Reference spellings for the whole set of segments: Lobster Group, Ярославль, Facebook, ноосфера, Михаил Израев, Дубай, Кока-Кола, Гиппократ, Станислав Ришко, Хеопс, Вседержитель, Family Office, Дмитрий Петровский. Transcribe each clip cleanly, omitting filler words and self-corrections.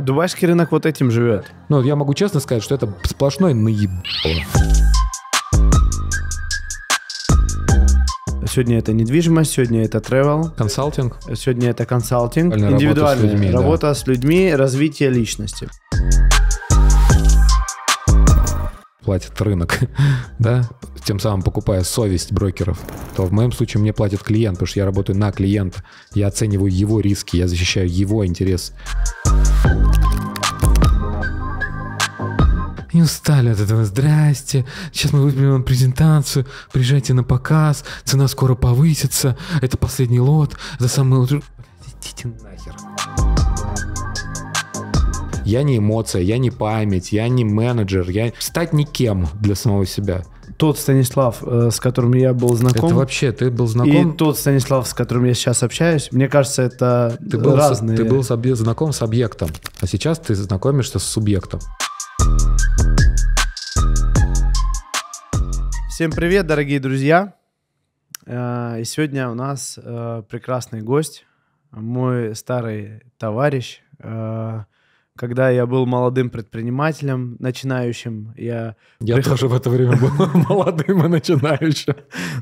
Дубайский рынок вот этим живет. Ну, я могу честно сказать, что это сплошной наебало. Сегодня это недвижимость, сегодня это travel. Консалтинг. Сегодня это консалтинг. Индивидуальная работа с людьми, развитие личности. Платит рынок, да, тем самым покупая совесть брокеров, то в моем случае мне платит клиент, потому что я работаю на клиента, я оцениваю его риски, я защищаю его интерес. Не устали от этого. Здрасте, сейчас мы выпьем презентацию, приезжайте на показ, цена скоро повысится, это последний лот, за самый лот. Идите нахер. Я не эмоция, я не память, я не менеджер, я стать никем для самого себя. Тот Станислав, с которым я был знаком... Это вообще, ты был знаком? И тот Станислав, с которым я сейчас общаюсь, мне кажется, это разные... Ты был знаком с объектом, а сейчас ты знакомишься с субъектом. Всем привет, дорогие друзья. И сегодня у нас прекрасный гость, мой старый товарищ. Когда я был молодым предпринимателем, начинающим, я тоже в это время был молодым и начинающим.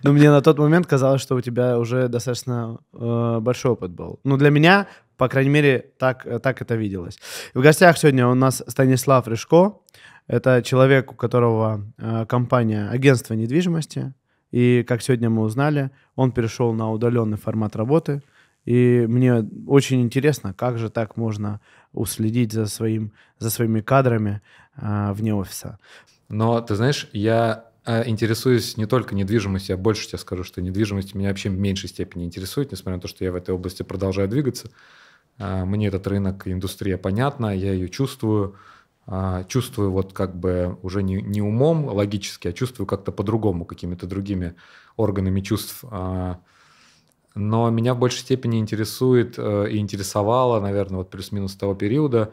Но мне на тот момент казалось, что у тебя уже достаточно большой опыт был. Ну, для меня, по крайней мере, так это виделось. В гостях сегодня у нас Станислав Ришко. Это человек, у которого компания, агентство недвижимости. И, как сегодня мы узнали, он перешел на удаленный формат работы. И мне очень интересно, как же так можно уследить за своими кадрами вне офиса. Но ты знаешь, я интересуюсь не только недвижимостью, я больше тебе скажу, что недвижимость меня вообще в меньшей степени интересует, несмотря на то, что я в этой области продолжаю двигаться. Мне этот рынок, индустрия понятна, я ее чувствую. Чувствую вот как бы уже не умом логически, а чувствую как-то по-другому, какими-то другими органами чувств. Но меня в большей степени интересует и интересовало, наверное, вот плюс-минус того периода,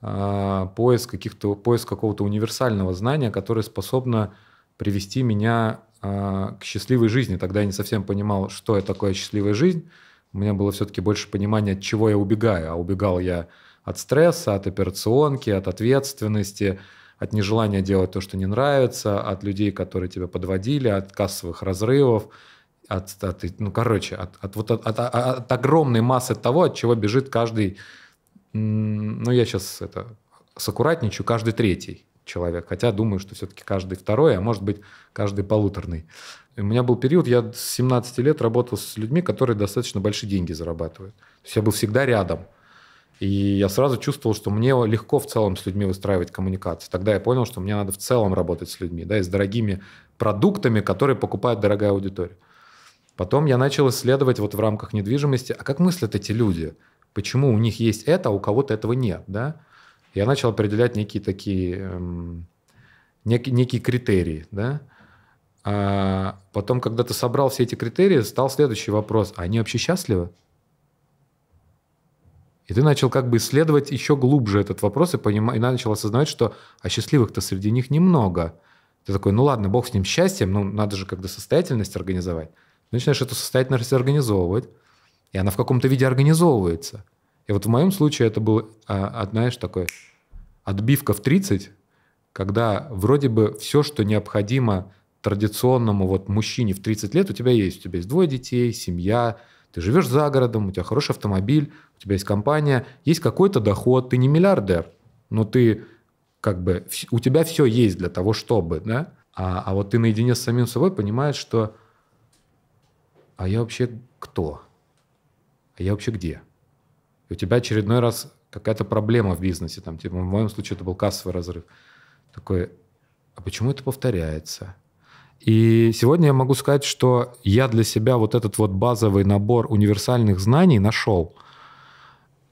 поиск какого-то универсального знания, которое способно привести меня к счастливой жизни. Тогда я не совсем понимал, что такое счастливая жизнь. У меня было все-таки больше понимания, от чего я убегаю. А убегал я от стресса, от операционки, от ответственности, от нежелания делать то, что не нравится, от людей, которые тебя подводили, от кассовых разрывов. От огромной массы того, от чего бежит каждый, ну, я сейчас это саккуратничаю, каждый третий человек, хотя думаю, что все-таки каждый второй, а может быть, каждый полуторный. У меня был период, я с 17 лет работал с людьми, которые достаточно большие деньги зарабатывают. То есть я был всегда рядом, и я сразу чувствовал, что мне легко в целом с людьми выстраивать коммуникации. Тогда я понял, что мне надо в целом работать с людьми, да, и с дорогими продуктами, которые покупает дорогая аудитория. Потом я начал исследовать вот в рамках недвижимости, а как мыслят эти люди? Почему у них есть это, а у кого-то этого нет? Да? Я начал определять некие такие, некие критерии. Да? А потом, когда ты собрал все эти критерии, стал следующий вопрос. А они вообще счастливы? И ты начал как бы исследовать еще глубже этот вопрос и начал осознавать, что а счастливых-то среди них немного. Ты такой, ну ладно, бог с ним счастьем, ну надо же как-то состоятельность организовать. Начинаешь эту состоятельность организовывать, и она в каком-то виде организовывается. И вот в моем случае это была, знаешь, такой отбивка в 30, когда вроде бы все, что необходимо традиционному вот мужчине в 30 лет, у тебя есть. У тебя есть двое детей, семья, ты живешь за городом, у тебя хороший автомобиль, у тебя есть компания, есть какой-то доход, ты не миллиардер, но ты как бы, у тебя все есть для того, чтобы, да? А вот ты наедине с самим собой понимаешь, что а я вообще кто? А я вообще где? И у тебя очередной раз какая-то проблема в бизнесе. Там, типа, в моем случае это был кассовый разрыв. Такой, а почему это повторяется? И сегодня я могу сказать, что я для себя вот этот вот базовый набор универсальных знаний нашел.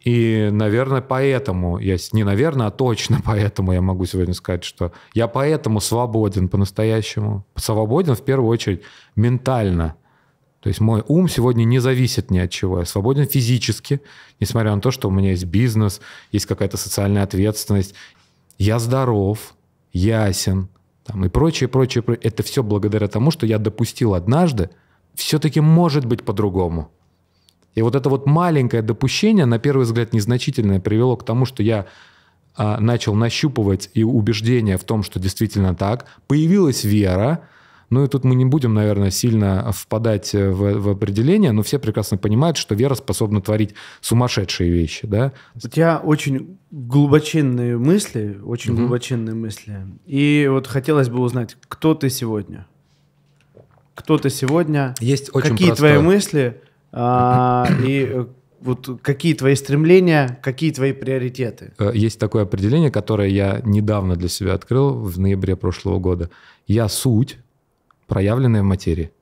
И, наверное, поэтому, не наверное, а точно поэтому я могу сегодня сказать, что я поэтому свободен по-настоящему. Свободен в первую очередь ментально. То есть мой ум сегодня не зависит ни от чего. Я свободен физически, несмотря на то, что у меня есть бизнес, есть какая-то социальная ответственность. Я здоров, ясен там, и прочее, прочее, прочее. Это все благодаря тому, что я допустил однажды, все-таки может быть по-другому. И вот это вот маленькое допущение, на первый взгляд незначительное, привело к тому, что я начал нащупывать и убеждение в том, что действительно так. Появилась вера. Ну и тут мы не будем, наверное, сильно впадать в определение, но все прекрасно понимают, что вера способна творить сумасшедшие вещи. Да? У тебя очень глубоченные мысли, очень глубоченные мысли. И вот хотелось бы узнать, кто ты сегодня? Кто ты сегодня? Есть очень какие твои мысли и вот какие твои стремления, какие твои приоритеты? Есть такое определение, которое я недавно для себя открыл в ноябре прошлого года. Я суть, проявленная в материи.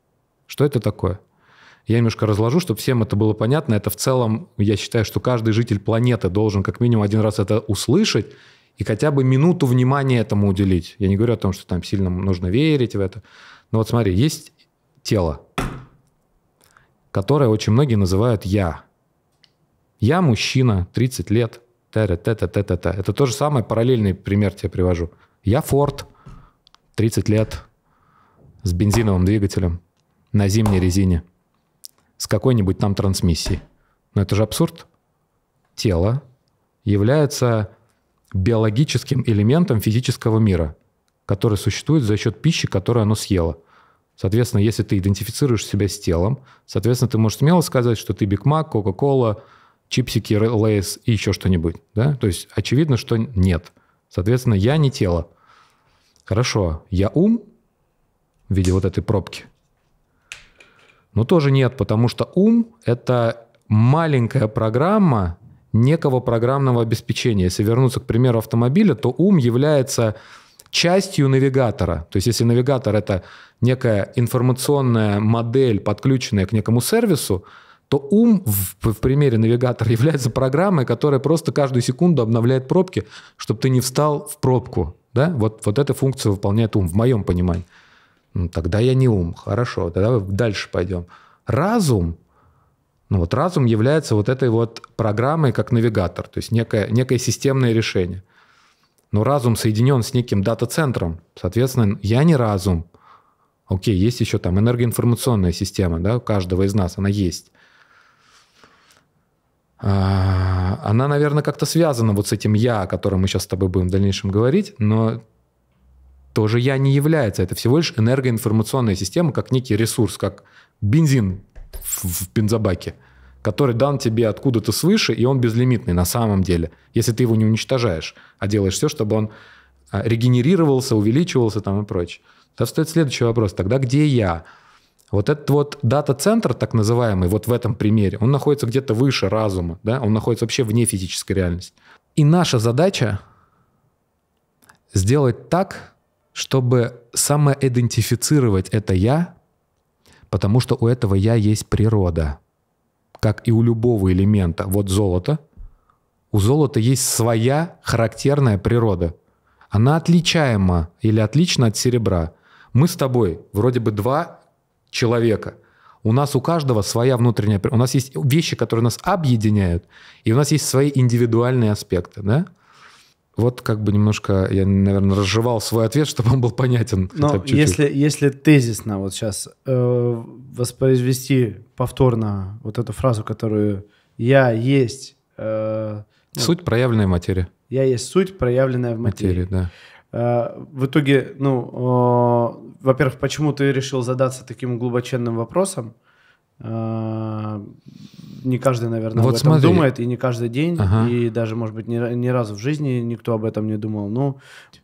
Что это такое? Я немножко разложу, чтобы всем это было понятно. Это в целом, я считаю, что каждый житель планеты должен как минимум один раз это услышать и хотя бы минуту внимания этому уделить. Я не говорю о том, что там сильно нужно верить в это. Но вот смотри, есть тело, которое очень многие называют «я». Я мужчина, 30 лет, та-та-та-та-та-та. Это то же самое, параллельный пример тебе привожу. Я Форд, 30 лет, с бензиновым двигателем, на зимней резине, с какой-нибудь там трансмиссией. Но это же абсурд. Тело является биологическим элементом физического мира, который существует за счет пищи, которую оно съело. Соответственно, если ты идентифицируешь себя с телом, соответственно, ты можешь смело сказать, что ты Биг Мак, Кока-Кола, чипсики, Лейс и еще что-нибудь. Да? То есть очевидно, что нет. Соответственно, я не тело. Хорошо, я ум в виде вот этой пробки. Но тоже нет, потому что ум – это маленькая программа некого программного обеспечения. Если вернуться, к примеру, автомобиля, то ум является частью навигатора. То есть если навигатор – это некая информационная модель, подключенная к некому сервису, то ум в примере навигатора является программой, которая просто каждую секунду обновляет пробки, чтобы ты не встал в пробку. Да? Вот эту функцию выполняет ум, в моем понимании. Ну, тогда я не ум. Хорошо, тогда дальше пойдем. Разум. Ну, вот разум является вот этой вот программой как навигатор, то есть некое системное решение. Но разум соединен с неким дата-центром. Соответственно, я не разум. Окей, есть еще там энергоинформационная система, да, у каждого из нас она есть. Она, наверное, как-то связана вот с этим «я», о котором мы сейчас с тобой будем в дальнейшем говорить, но тоже «я» не является. Это всего лишь энергоинформационная система, как некий ресурс, как бензин в бензобаке, который дан тебе откуда-то свыше, и он безлимитный на самом деле, если ты его не уничтожаешь, а делаешь все, чтобы он регенерировался, увеличивался там и прочее. Тогда стоит следующий вопрос. Тогда где я? Вот этот вот дата-центр, так называемый, вот в этом примере, он находится где-то выше разума, да? Он находится вообще вне физической реальности. И наша задача сделать так, чтобы самоидентифицировать это «я», потому что у этого «я» есть природа, как и у любого элемента. Вот золото. У золота есть своя характерная природа. Она отличаема или отлична от серебра. Мы с тобой вроде бы два человека. У нас у каждого своя внутренняя природа. У нас есть вещи, которые нас объединяют, и у нас есть свои индивидуальные аспекты, да? Вот как бы немножко я, наверное, разжевал свой ответ, чтобы он был понятен. Но если тезисно вот сейчас воспроизвести повторно вот эту фразу, которую «я есть...» суть, вот, проявленная в материи. «Я есть суть, проявленная в материи». Да. В итоге, ну, во-первых, почему ты решил задаться таким глубоченным вопросом? Не каждый, наверное, вот об этом думает, и не каждый день, и даже, может быть, ни разу в жизни никто об этом не думал. Но...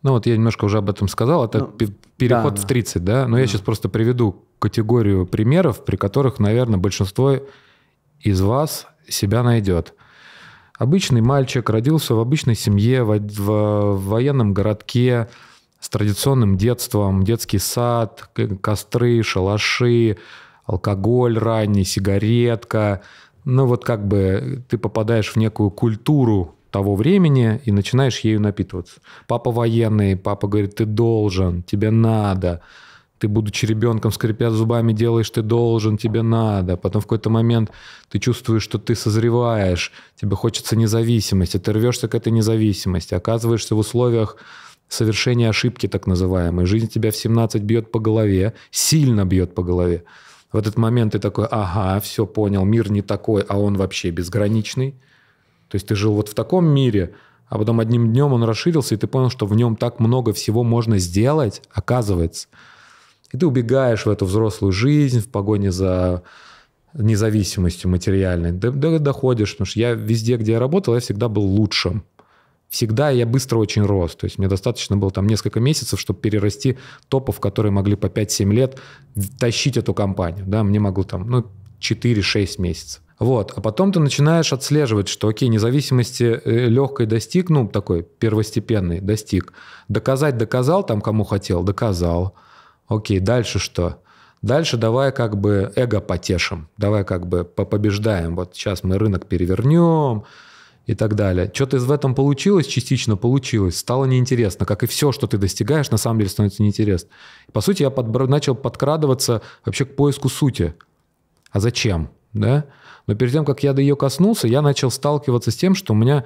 Ну вот я немножко уже об этом сказал, это переход в 30, да? Но я сейчас просто приведу категорию примеров, при которых, наверное, большинство из вас себя найдет. Обычный мальчик родился в обычной семье, в военном городке, с традиционным детством, детский сад, костры, шалаши, алкоголь ранний, сигаретка. Ну вот как бы ты попадаешь в некую культуру того времени и начинаешь ею напитываться. Папа военный, папа говорит, ты должен, тебе надо. Ты, будучи ребенком, скрипя зубами, делаешь, ты должен, тебе надо. Потом в какой-то момент ты чувствуешь, что ты созреваешь, тебе хочется независимости, ты рвешься к этой независимости, оказываешься в условиях совершения ошибки так называемой. Жизнь тебя в 17 бьет по голове, сильно бьет по голове. В этот момент ты такой, ага, все понял, мир не такой, а он вообще безграничный. То есть ты жил вот в таком мире, а потом одним днем он расширился, и ты понял, что в нем так много всего можно сделать, оказывается. И ты убегаешь в эту взрослую жизнь в погоне за независимостью материальной. Доходишь, потому что я везде, где я работал, я всегда был лучшим. Всегда я быстро очень рос. То есть мне достаточно было там несколько месяцев, чтобы перерасти топов, которые могли по 5-7 лет тащить эту компанию. Да, мне могло там 4-6 месяцев. Вот. А потом ты начинаешь отслеживать, что окей, независимости легкой достиг, такой первостепенный достиг. Доказать доказал, там кому хотел, доказал. Окей, дальше что? Дальше давай как бы эго потешим, давай как бы побеждаем. Вот сейчас мы рынок перевернем и так далее. Что-то из этого получилось, частично получилось, стало неинтересно. Как и все, что ты достигаешь, на самом деле становится неинтересно. По сути, я начал подкрадываться вообще к поиску сути. А зачем? Да? Но перед тем, как я до ее коснулся, я начал сталкиваться с тем, что у меня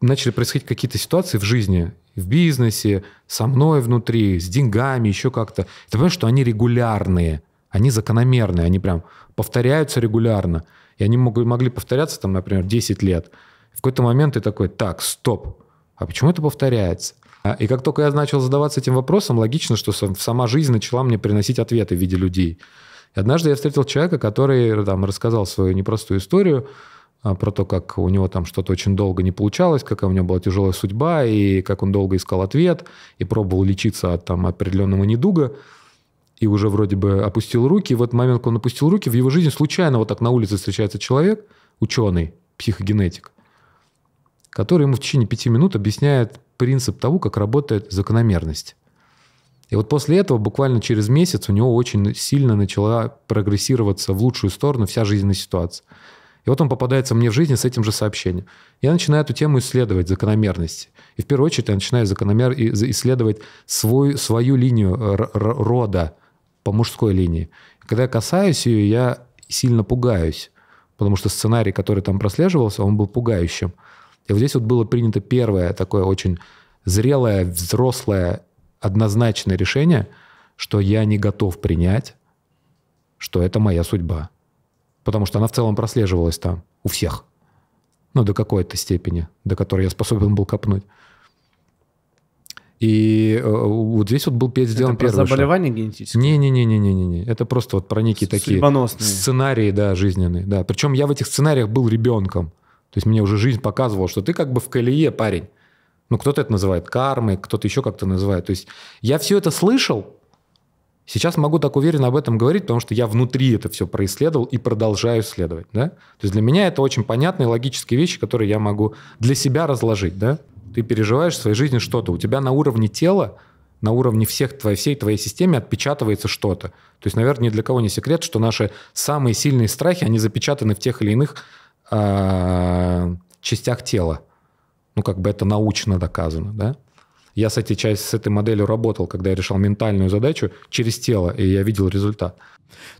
начали происходить какие-то ситуации в жизни, в бизнесе, со мной внутри, с деньгами, еще как-то. Ты понимаешь, что они регулярные, они закономерные, они прям повторяются регулярно. И они могли повторяться, там, например, 10 лет. В какой-то момент ты такой, так, стоп, а почему это повторяется? И как только я начал задаваться этим вопросом, логично, что сама жизнь начала мне приносить ответы в виде людей. И однажды я встретил человека, который там рассказал свою непростую историю, про то, как у него там что-то очень долго не получалось, какая у него была тяжелая судьба, и как он долго искал ответ, и пробовал лечиться от там, определенного недуга, и уже вроде бы опустил руки. И в этот момент, когда он опустил руки, в его жизни случайно вот так на улице встречается человек, ученый, психогенетик, который ему в течение 5 минут объясняет принцип того, как работает закономерность. И вот после этого, буквально через месяц, у него очень сильно начала прогрессироваться в лучшую сторону вся жизненная ситуация. И вот он попадается мне в жизни с этим же сообщением. Я начинаю эту тему исследовать, закономерности. И в первую очередь я начинаю исследовать свою линию рода по мужской линии. Когда я касаюсь ее, я сильно пугаюсь, потому что сценарий, который там прослеживался, он был пугающим. И вот здесь вот было принято первое такое очень зрелое, взрослое, однозначное решение, что я не готов принять, что это моя судьба. Потому что она в целом прослеживалась там у всех. До какой-то степени, до которой я способен был копнуть. И вот здесь вот был сделан первый шаг. Это про заболевание генетическое? Не-не-не. Это просто вот про некие такие сценарии, да, жизненные. Да. Причем я в этих сценариях был ребенком. То есть мне уже жизнь показывала, что ты как бы в колее, парень. Кто-то это называет кармой, кто-то еще как-то называет. То есть я все это слышал. Сейчас могу так уверенно об этом говорить, потому что я внутри это все происследовал и продолжаю исследовать. Да? То есть для меня это очень понятные логические вещи, которые я могу для себя разложить. Да? Ты переживаешь в своей жизни что-то. У тебя на уровне тела, на уровне всей твоей системы отпечатывается что-то. То есть, наверное, ни для кого не секрет, что наши самые сильные страхи, они запечатаны в тех или иных частях тела. Это научно доказано, да? Я, кстати, с этой моделью работал, когда я решал ментальную задачу через тело, и я видел результат.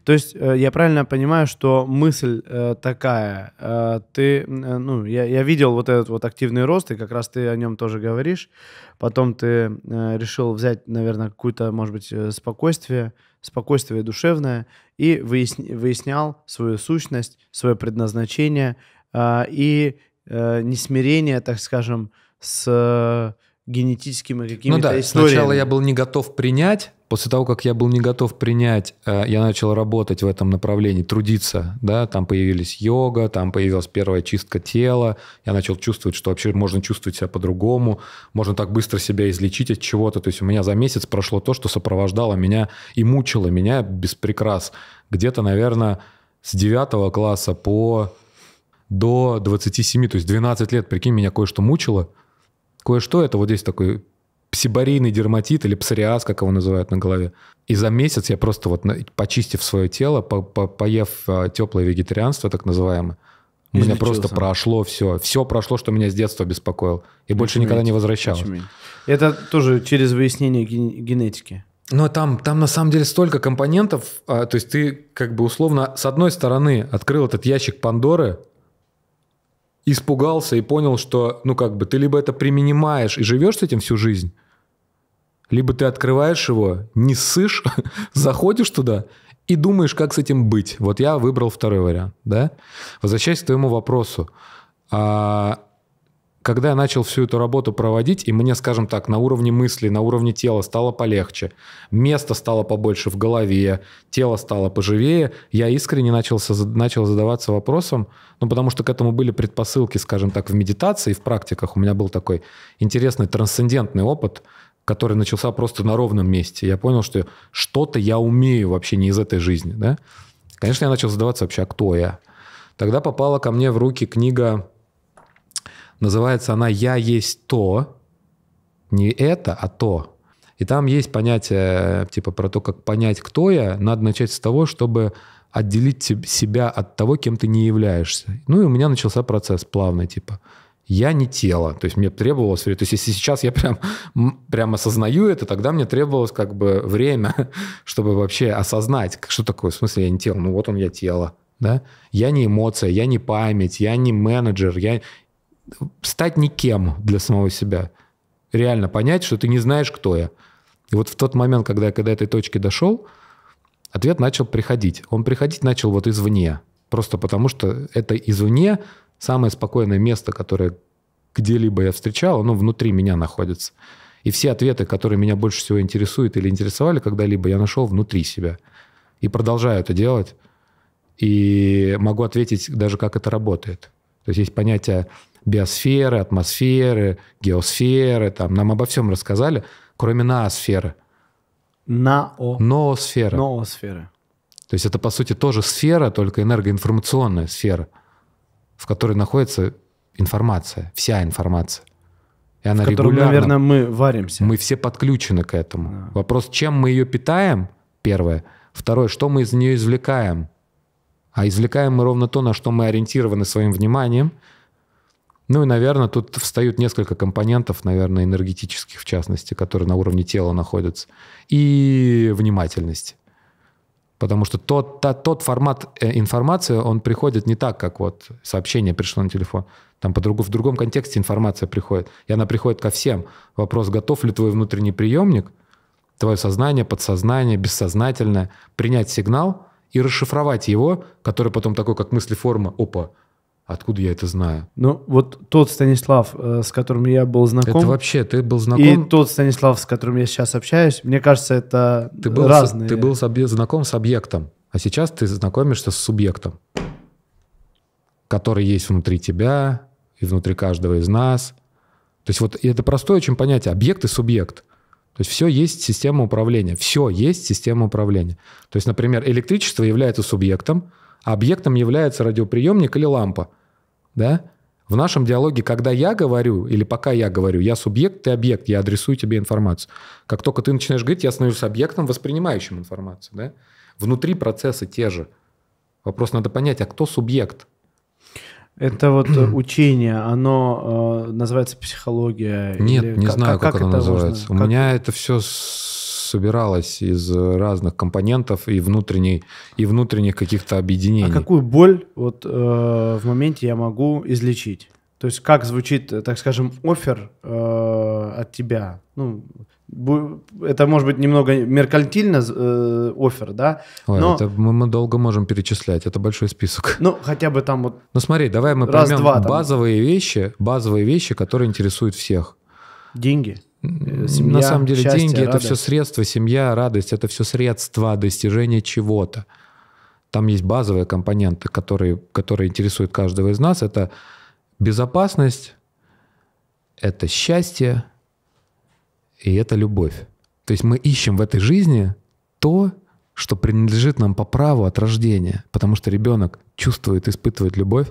То есть я правильно понимаю, что мысль такая. Я видел вот этот вот активный рост, и как раз ты о нем тоже говоришь. Потом ты решил взять, наверное, какое-то, может быть, спокойствие душевное, и выяснял свою сущность, свое предназначение и несмирение, так скажем, с генетическими какими-то историями. Сначала я был не готов принять. После того, как я был не готов принять, я начал работать в этом направлении, трудиться. Да? Там появились йога, там появилась первая чистка тела. Я начал чувствовать, что вообще можно чувствовать себя по-другому. Можно так быстро себя излечить от чего-то. То есть у меня за месяц прошло то, что сопровождало меня и мучило меня без прикрас. Где-то, наверное, с 9 класса до 27, то есть 12 лет, прикинь, меня кое-что мучило. Кое-что, это вот здесь такой сибарийный дерматит или псориаз, как его называют на голове. И за месяц я просто почистив свое тело, поев теплое вегетарианство, так называемое, у меня просто прошло все. Все прошло, что меня с детства беспокоило. И больше никогда не возвращалось. Это тоже через выяснение генетики? Но там на самом деле столько компонентов. То есть ты как бы условно с одной стороны открыл этот ящик Пандоры, испугался и понял, что, ты либо это применимаешь и живешь с этим всю жизнь, либо ты открываешь его, не ссышь, заходишь туда и думаешь, как с этим быть. Вот я выбрал второй вариант. Да? Возвращаясь к твоему вопросу. Когда я начал всю эту работу проводить, и мне, скажем так, на уровне мысли, на уровне тела стало полегче, места стало побольше в голове, тело стало поживее, я искренне начал задаваться вопросом, ну, потому что к этому были предпосылки, скажем так, в медитации, в практиках. У меня был такой интересный трансцендентный опыт, который начался просто на ровном месте. Я понял, что что-то я умею вообще не из этой жизни. Да? Конечно, я начал задаваться вообще, а кто я? Тогда попала ко мне в руки книга... Называется она «Я есть то», не это, а то. И там есть понятие типа про то, как понять, кто я. Надо начать с того, чтобы отделить себя от того, кем ты не являешься. Ну и у меня начался процесс плавный, типа «я не тело». То есть мне требовалось время. То есть если сейчас я прям осознаю это, тогда мне требовалось как бы время, чтобы вообще осознать, что такое, в смысле «я не тело». Ну вот он, я тело. Да? Я не эмоция, я не память, я не менеджер, я... Стать никем для самого себя. Реально понять, что ты не знаешь, кто я. И вот в тот момент, когда я до этой точки дошел, ответ начал приходить. Он приходить начал вот извне. Просто потому, что это извне самое спокойное место, которое где-либо я встречал, оно внутри меня находится. И все ответы, которые меня больше всего интересуют или интересовали когда-либо, я нашел внутри себя. И продолжаю это делать. И могу ответить даже, как это работает. То есть есть понятие... биосферы, атмосферы, геосферы. Там. Нам обо всем рассказали, кроме ноосферы. Ноосфера. Ноосфера. То есть это, по сути, тоже сфера, только энергоинформационная сфера, в которой находится информация, вся информация. И она в которой, наверное, мы варимся. Мы все подключены к этому. Да. Вопрос, чем мы ее питаем, первое. Второе, что мы из нее извлекаем. А извлекаем мы ровно то, на что мы ориентированы своим вниманием. Ну и, наверное, тут встают несколько компонентов, наверное, энергетических, в частности, которые на уровне тела находятся, и внимательности. Потому что тот формат информации, он приходит не так, как вот сообщение пришло на телефон. Там в другом контексте информация приходит. И она приходит ко всем. Вопрос, готов ли твой внутренний приемник, твое сознание, подсознание, бессознательное, принять сигнал и расшифровать его, который потом такой, как мысли-форма, опа, откуда я это знаю? Ну, вот тот Станислав, с которым я был знаком... Это вообще, ты был знаком... И тот Станислав, с которым я сейчас общаюсь, мне кажется, это разные... Ты был знаком с объектом, а сейчас ты знакомишься с субъектом, который есть внутри тебя и внутри каждого из нас. То есть вот это простое очень понятие, объект и субъект. То есть все есть система управления. Все есть система управления. То есть, например, электричество является субъектом, а объектом является радиоприемник или лампа. Да? В нашем диалоге, когда я говорю, или пока я говорю, я субъект, ты объект, я адресую тебе информацию. Как только ты начинаешь говорить, я становлюсь объектом, воспринимающим информацию. Да? Внутри процессы те же. Вопрос надо понять, а кто субъект? Это вот учение, оно называется психология? Нет, или... не знаю, как оно называется. Важно? У меня это все... собиралась из разных компонентов и внутренних каких-то объединений. А какую боль вот, в моменте я могу излечить? То есть как звучит, так скажем, оффер от тебя? Ну, это может быть немного меркантильно оффер, да? Ой, но... это мы долго можем перечислять, это большой список. Ну, хотя бы там вот... Ну, смотри, давай мы поймем базовые вещи, которые интересуют всех. Деньги? Семья, на самом деле счастье, деньги — это радость. Все средства, семья, радость — это все средства достижения чего-то. Там есть базовые компоненты, которые интересуют каждого из нас. Это безопасность, это счастье и это любовь. То есть мы ищем в этой жизни то, что принадлежит нам по праву от рождения, потому что ребенок чувствует, испытывает любовь,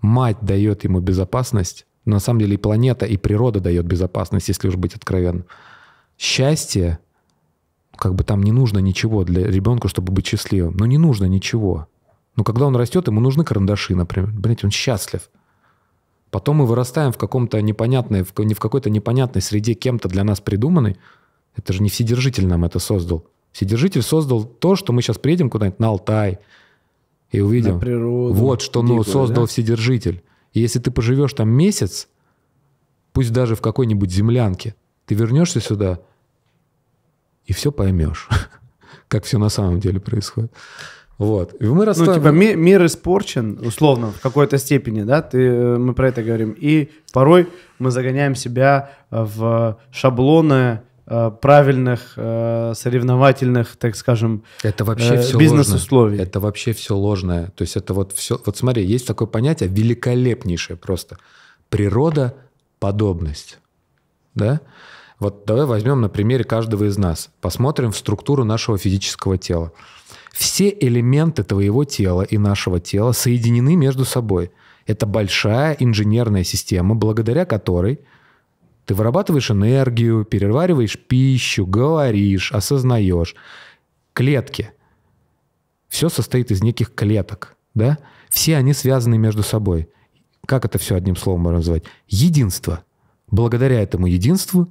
мать дает ему безопасность. На самом деле и планета, и природа дает безопасность, если уж быть откровенным. Счастье, как бы там не нужно ничего для ребенка, чтобы быть счастливым. Ну, не нужно ничего. Но когда он растет, ему нужны карандаши, например. Блять, он счастлив. Потом мы вырастаем в каком-то непонятной, в какой-то непонятной среде кем-то для нас придуманной. Это же не Вседержитель нам это создал. Вседержитель создал то, что мы сейчас приедем куда-нибудь на Алтай и увидим. На природу, вот что дикую, создал, да? Вседержитель. И если ты поживешь там месяц, пусть даже в какой-нибудь землянке, ты вернешься сюда и все поймешь. как все на самом деле происходит. Вот. И мы типа мир испорчен, условно, в какой-то степени, да, мы про это говорим. И порой мы загоняем себя в шаблоны правильных соревновательных, так скажем, бизнес-условий. Это вообще все ложное. То есть это вот все... Вот смотри, есть такое понятие великолепнейшее просто. Природа, подобность. Да? Вот давай возьмем на примере каждого из нас. Посмотрим в структуру нашего физического тела. Все элементы твоего тела и нашего тела соединены между собой. Это большая инженерная система, благодаря которой ты вырабатываешь энергию, перевариваешь пищу, говоришь, осознаешь. Клетки. Все состоит из неких клеток. Да? Все они связаны между собой. Как это все одним словом можно назвать? Единство. Благодаря этому единству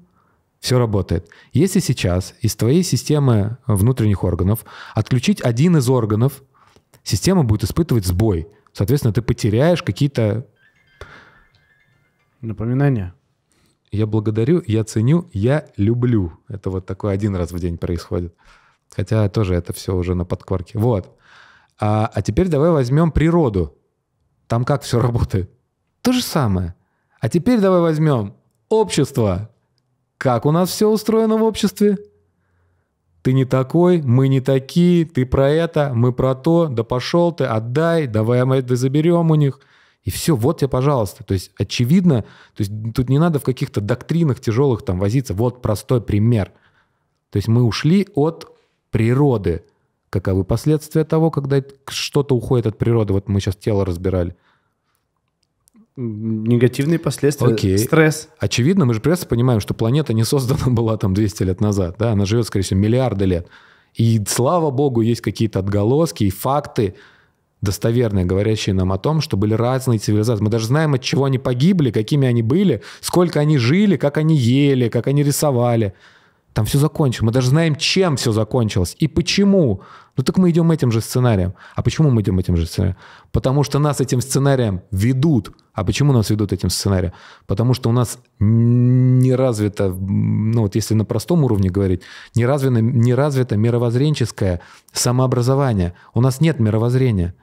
все работает. Если сейчас из твоей системы внутренних органов отключить один из органов, система будет испытывать сбой. Соответственно, ты потеряешь какие-то... Напоминания. Я благодарю, я ценю, я люблю. Это вот такой один раз в день происходит. Хотя тоже это все уже на подкорке. Вот. А теперь давай возьмем природу. Там как все работает? То же самое. А теперь давай возьмем общество. Как у нас все устроено в обществе? Ты не такой, мы не такие, ты про это, мы про то, да пошел ты, отдай, давай мы это заберем у них. И все, вот тебе, пожалуйста. То есть очевидно, то есть тут не надо в каких-то доктринах тяжелых там возиться. Вот простой пример. То есть мы ушли от природы. Каковы последствия того, когда что-то уходит от природы? Вот мы сейчас тело разбирали. Негативные последствия, окей. Стресс. Очевидно, мы же прекрасно понимаем, что планета не создана была там 200 лет назад. Да? Она живет, скорее всего, миллиарды лет. И, слава богу, есть какие-то отголоски и факты достоверные, говорящие нам о том, что были разные цивилизации. Мы даже знаем, от чего они погибли, какими они были, сколько они жили, как они ели, как они рисовали. Там все закончилось. Мы даже знаем, чем все закончилось и почему. Ну так мы идем этим же сценарием. А почему мы идем этим же сценарием? Потому что нас этим сценарием ведут. А почему нас ведут этим сценарием? Потому что у нас не развито, ну вот если на простом уровне говорить, не развито мировоззренческое самообразование. У нас нет мировоззрения.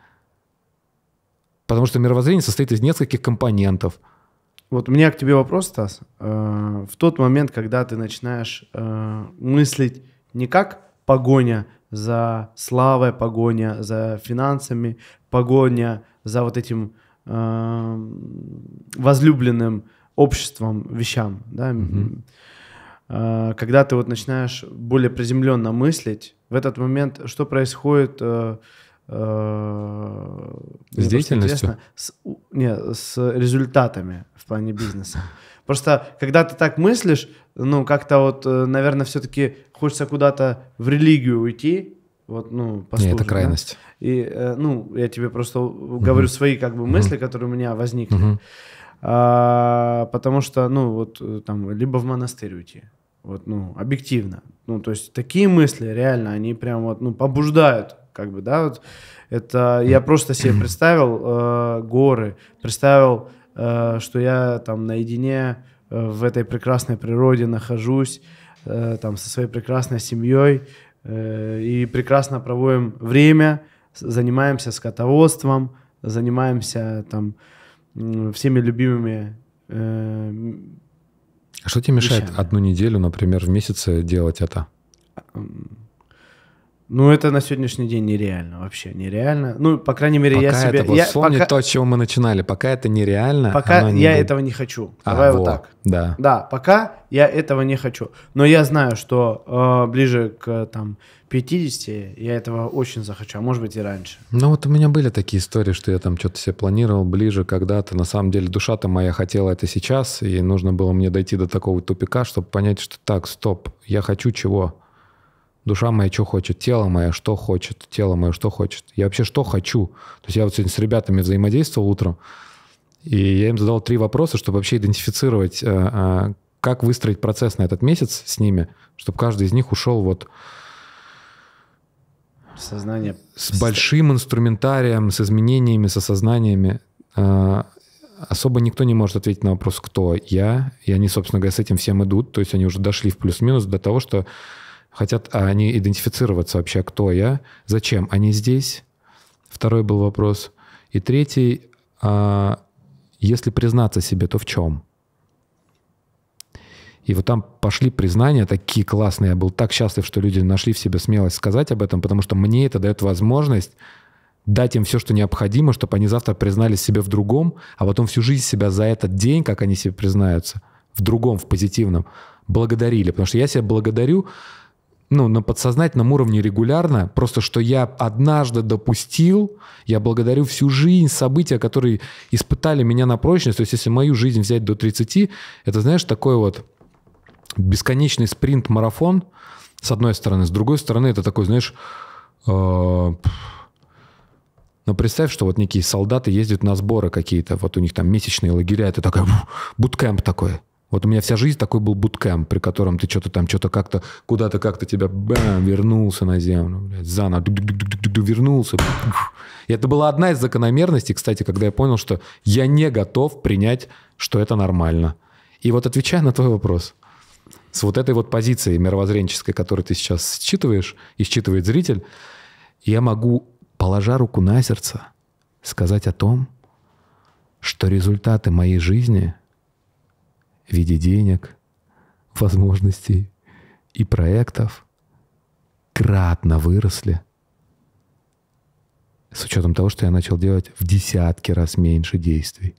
Потому что мировоззрение состоит из нескольких компонентов. Вот у меня к тебе вопрос, Стас. В тот момент, когда ты начинаешь мыслить не как погоня за славой, погоня за финансами, погоня за вот этим возлюбленным обществом, вещам, да? Mm-hmm. Когда ты вот начинаешь более приземленно мыслить, в этот момент что происходит... С деятельностью? С результатами в плане бизнеса. Просто, когда ты так мыслишь, ну, как-то вот, наверное, все-таки хочется куда-то в религию уйти. Вот, ну, послушать. Нет, это крайность. Да? И, ну, я тебе просто говорю свои, как бы, мысли, которые у меня возникли. Потому что, ну, вот, там, либо в монастырь уйти. Вот, ну, объективно. Ну, то есть, такие мысли, реально, они прям вот, ну, побуждают. Как бы, да, вот это я просто себе представил горы, представил, что я там наедине в этой прекрасной природе нахожусь, там со своей прекрасной семьей и прекрасно проводим время, занимаемся скотоводством, занимаемся там всеми любимыми. А что тебе мешает вещами? Одну неделю, например, в месяце делать это? Ну, это на сегодняшний день нереально вообще, нереально. Ну, по крайней мере, пока я себе... Это, вот, вспомни пока... то, с чего мы начинали. Пока это нереально. Пока не... я этого не хочу. Давай вот так. Да. Да, пока я этого не хочу. Но я знаю, что ближе к там, 50 я этого очень захочу, а может быть и раньше. Ну, вот у меня были такие истории, что я там что-то себе планировал ближе когда-то. На самом деле, душа-то моя хотела это сейчас, и нужно было мне дойти до такого тупика, чтобы понять, что так, стоп, я хочу чего? Душа моя что хочет, тело мое что хочет, тело мое что хочет. Я вообще что хочу? То есть я вот сегодня с ребятами взаимодействовал утром, и я им задал 3 вопроса, чтобы вообще идентифицировать, как выстроить процесс на этот месяц с ними, чтобы каждый из них ушел вот сознание. С большим инструментарием, с изменениями, с осознаниями. Особо никто не может ответить на вопрос, кто я. И они, собственно говоря, с этим всем идут. То есть они уже дошли в плюс-минус до того, что Хотят они идентифицироваться вообще, кто я, зачем они здесь? Второй был вопрос. И третий, если признаться себе, то в чем? И вот там пошли признания такие классные. Я был так счастлив, что люди нашли в себе смелость сказать об этом, потому что мне это дает возможность дать им все, что необходимо, чтобы они завтра признались себе в другом, а потом всю жизнь себя за этот день, как они себе признаются, в другом, в позитивном, благодарили. Потому что я себя благодарю, ну, на подсознательном уровне регулярно, просто что я однажды допустил, я благодарю всю жизнь события, которые испытали меня на прочность. То есть если мою жизнь взять до 30, это, знаешь, такой вот бесконечный спринт-марафон, с одной стороны. С другой стороны, это такой, знаешь, но представь, что вот некие солдаты ездят на сборы какие-то, вот у них там месячные лагеря, это такой буткэмп такой. Вот у меня вся жизнь такой был буткэмп, при котором ты что-то там, что-то как-то, куда-то как-то тебя бэм, вернулся на землю, блядь, заново, вернулся. И это была одна из закономерностей, кстати, когда я понял, что я не готов принять, что это нормально. И вот отвечая на твой вопрос, с вот этой вот позиции мировоззренческой, которую ты сейчас считываешь и считывает зритель, я могу, положа руку на сердце, сказать о том, что результаты моей жизни в виде денег, возможностей и проектов кратно выросли с учетом того, что я начал делать в десятки раз меньше действий.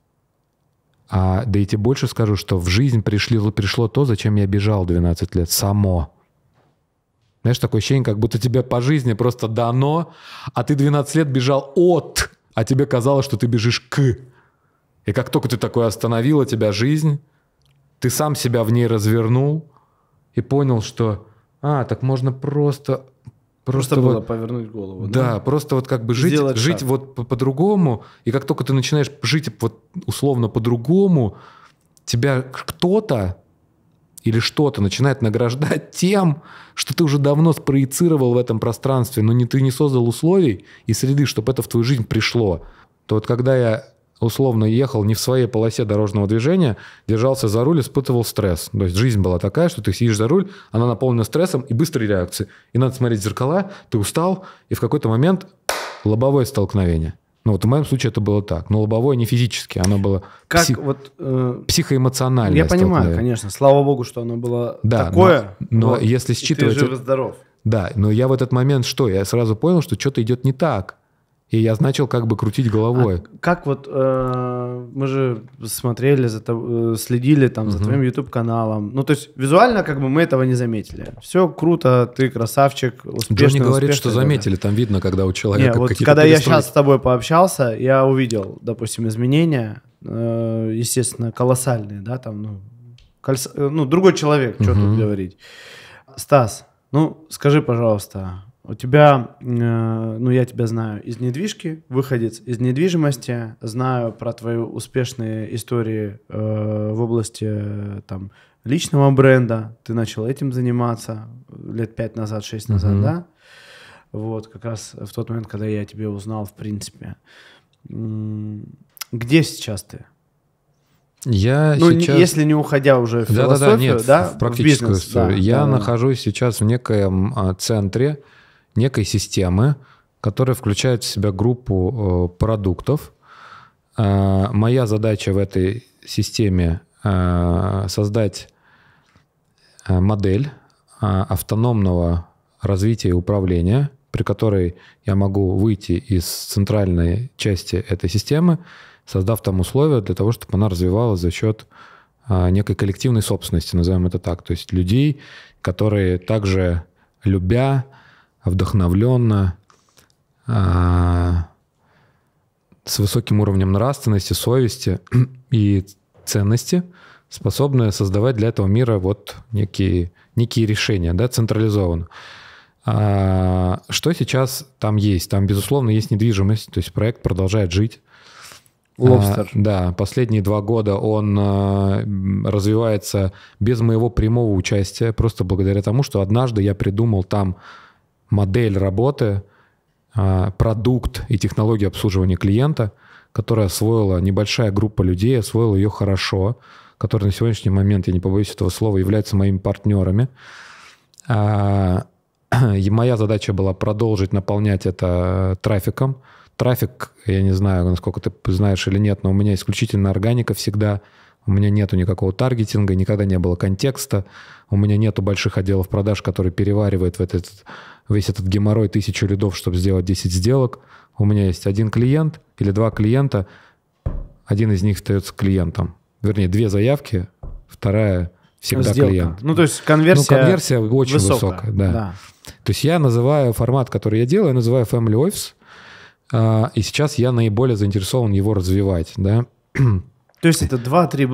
Да и тебе больше скажу, что в жизнь пришло то, зачем я бежал 12 лет. Само. Знаешь, такое ощущение, как будто тебе по жизни просто дано, а ты 12 лет бежал от, а тебе казалось, что ты бежишь к. И как только ты такое остановила тебя жизнь, ты сам себя в ней развернул и понял, что, так можно просто вот, было повернуть голову. Да, просто вот как бы жить вот по-другому. И как только ты начинаешь жить вот условно по-другому, тебя кто-то или что-то начинает награждать тем, что ты уже давно спроецировал в этом пространстве, но ты не создал условий и среды, чтобы это в твою жизнь пришло. То вот когда я условно ехал не в своей полосе дорожного движения, держался за руль, испытывал стресс. То есть жизнь была такая, что ты сидишь за руль, она наполнена стрессом и быстрой реакцией. И надо смотреть в зеркала, ты устал, и в какой-то момент лобовое столкновение. Ну вот в моем случае это было так. Но лобовое не физически, оно было психоэмоциональное. Я понимаю, конечно. Слава богу, что оно было такое. Но если считывать... И ты жив-здоров. Да, но я в этот момент что? Я сразу понял, что что-то идет не так. И я начал как бы крутить головой. Как вот мы же смотрели, следили там за твоим YouTube-каналом. Ну, то есть визуально как бы мы этого не заметили. Все круто, ты красавчик, успешный. Джонни говорит, что заметили. Там видно, когда у человека какие-то перестройки. Когда я сейчас с тобой пообщался, я увидел, допустим, изменения, естественно, колоссальные, да, там, другой человек, что тут говорить. Стас, ну, скажи, пожалуйста, у тебя, я тебя знаю из недвижки, выходец из недвижимости, знаю про твои успешные истории в области там, личного бренда. Ты начал этим заниматься лет 5 назад, 6 назад, да? Вот, как раз в тот момент, когда я тебя узнал, в принципе. Где сейчас ты? Я сейчас... если не уходя уже в философию, в практическую историю. Я нахожусь сейчас в некоем центре, некой системы, которая включает в себя группу продуктов. Моя задача в этой системе создать модель автономного развития и управления, при которой я могу выйти из центральной части этой системы, создав там условия для того, чтобы она развивалась за счет некой коллективной собственности, назовем это так. То есть людей, которые также любя, вдохновленно, с высоким уровнем нравственности, совести и ценности, способны создавать для этого мира вот некие решения, да, централизованно. Что сейчас там есть? Там, безусловно, есть недвижимость, то есть проект продолжает жить. Lobster. Да, последние 2 года он развивается без моего прямого участия, просто благодаря тому, что однажды я придумал там модель работы, продукт и технологию обслуживания клиента, которую освоила небольшая группа людей, освоила ее хорошо, которые на сегодняшний момент, я не побоюсь этого слова, являются моими партнерами. И моя задача была продолжить наполнять это трафиком. Трафик, я не знаю, насколько ты знаешь или нет, но у меня исключительно органика всегда. У меня нету никакого таргетинга, никогда не было контекста. У меня нету больших отделов продаж, которые переваривают весь этот геморрой 1000 лидов, чтобы сделать 10 сделок. У меня есть один клиент или два клиента. Один из них остается клиентом. Вернее, две заявки, вторая всегда сделка. Клиент. Ну, то есть конверсия, очень высокая. Да. То есть я называю формат, который я делаю, я называю Family Office. И сейчас я наиболее заинтересован его развивать. Да? То есть это 2-3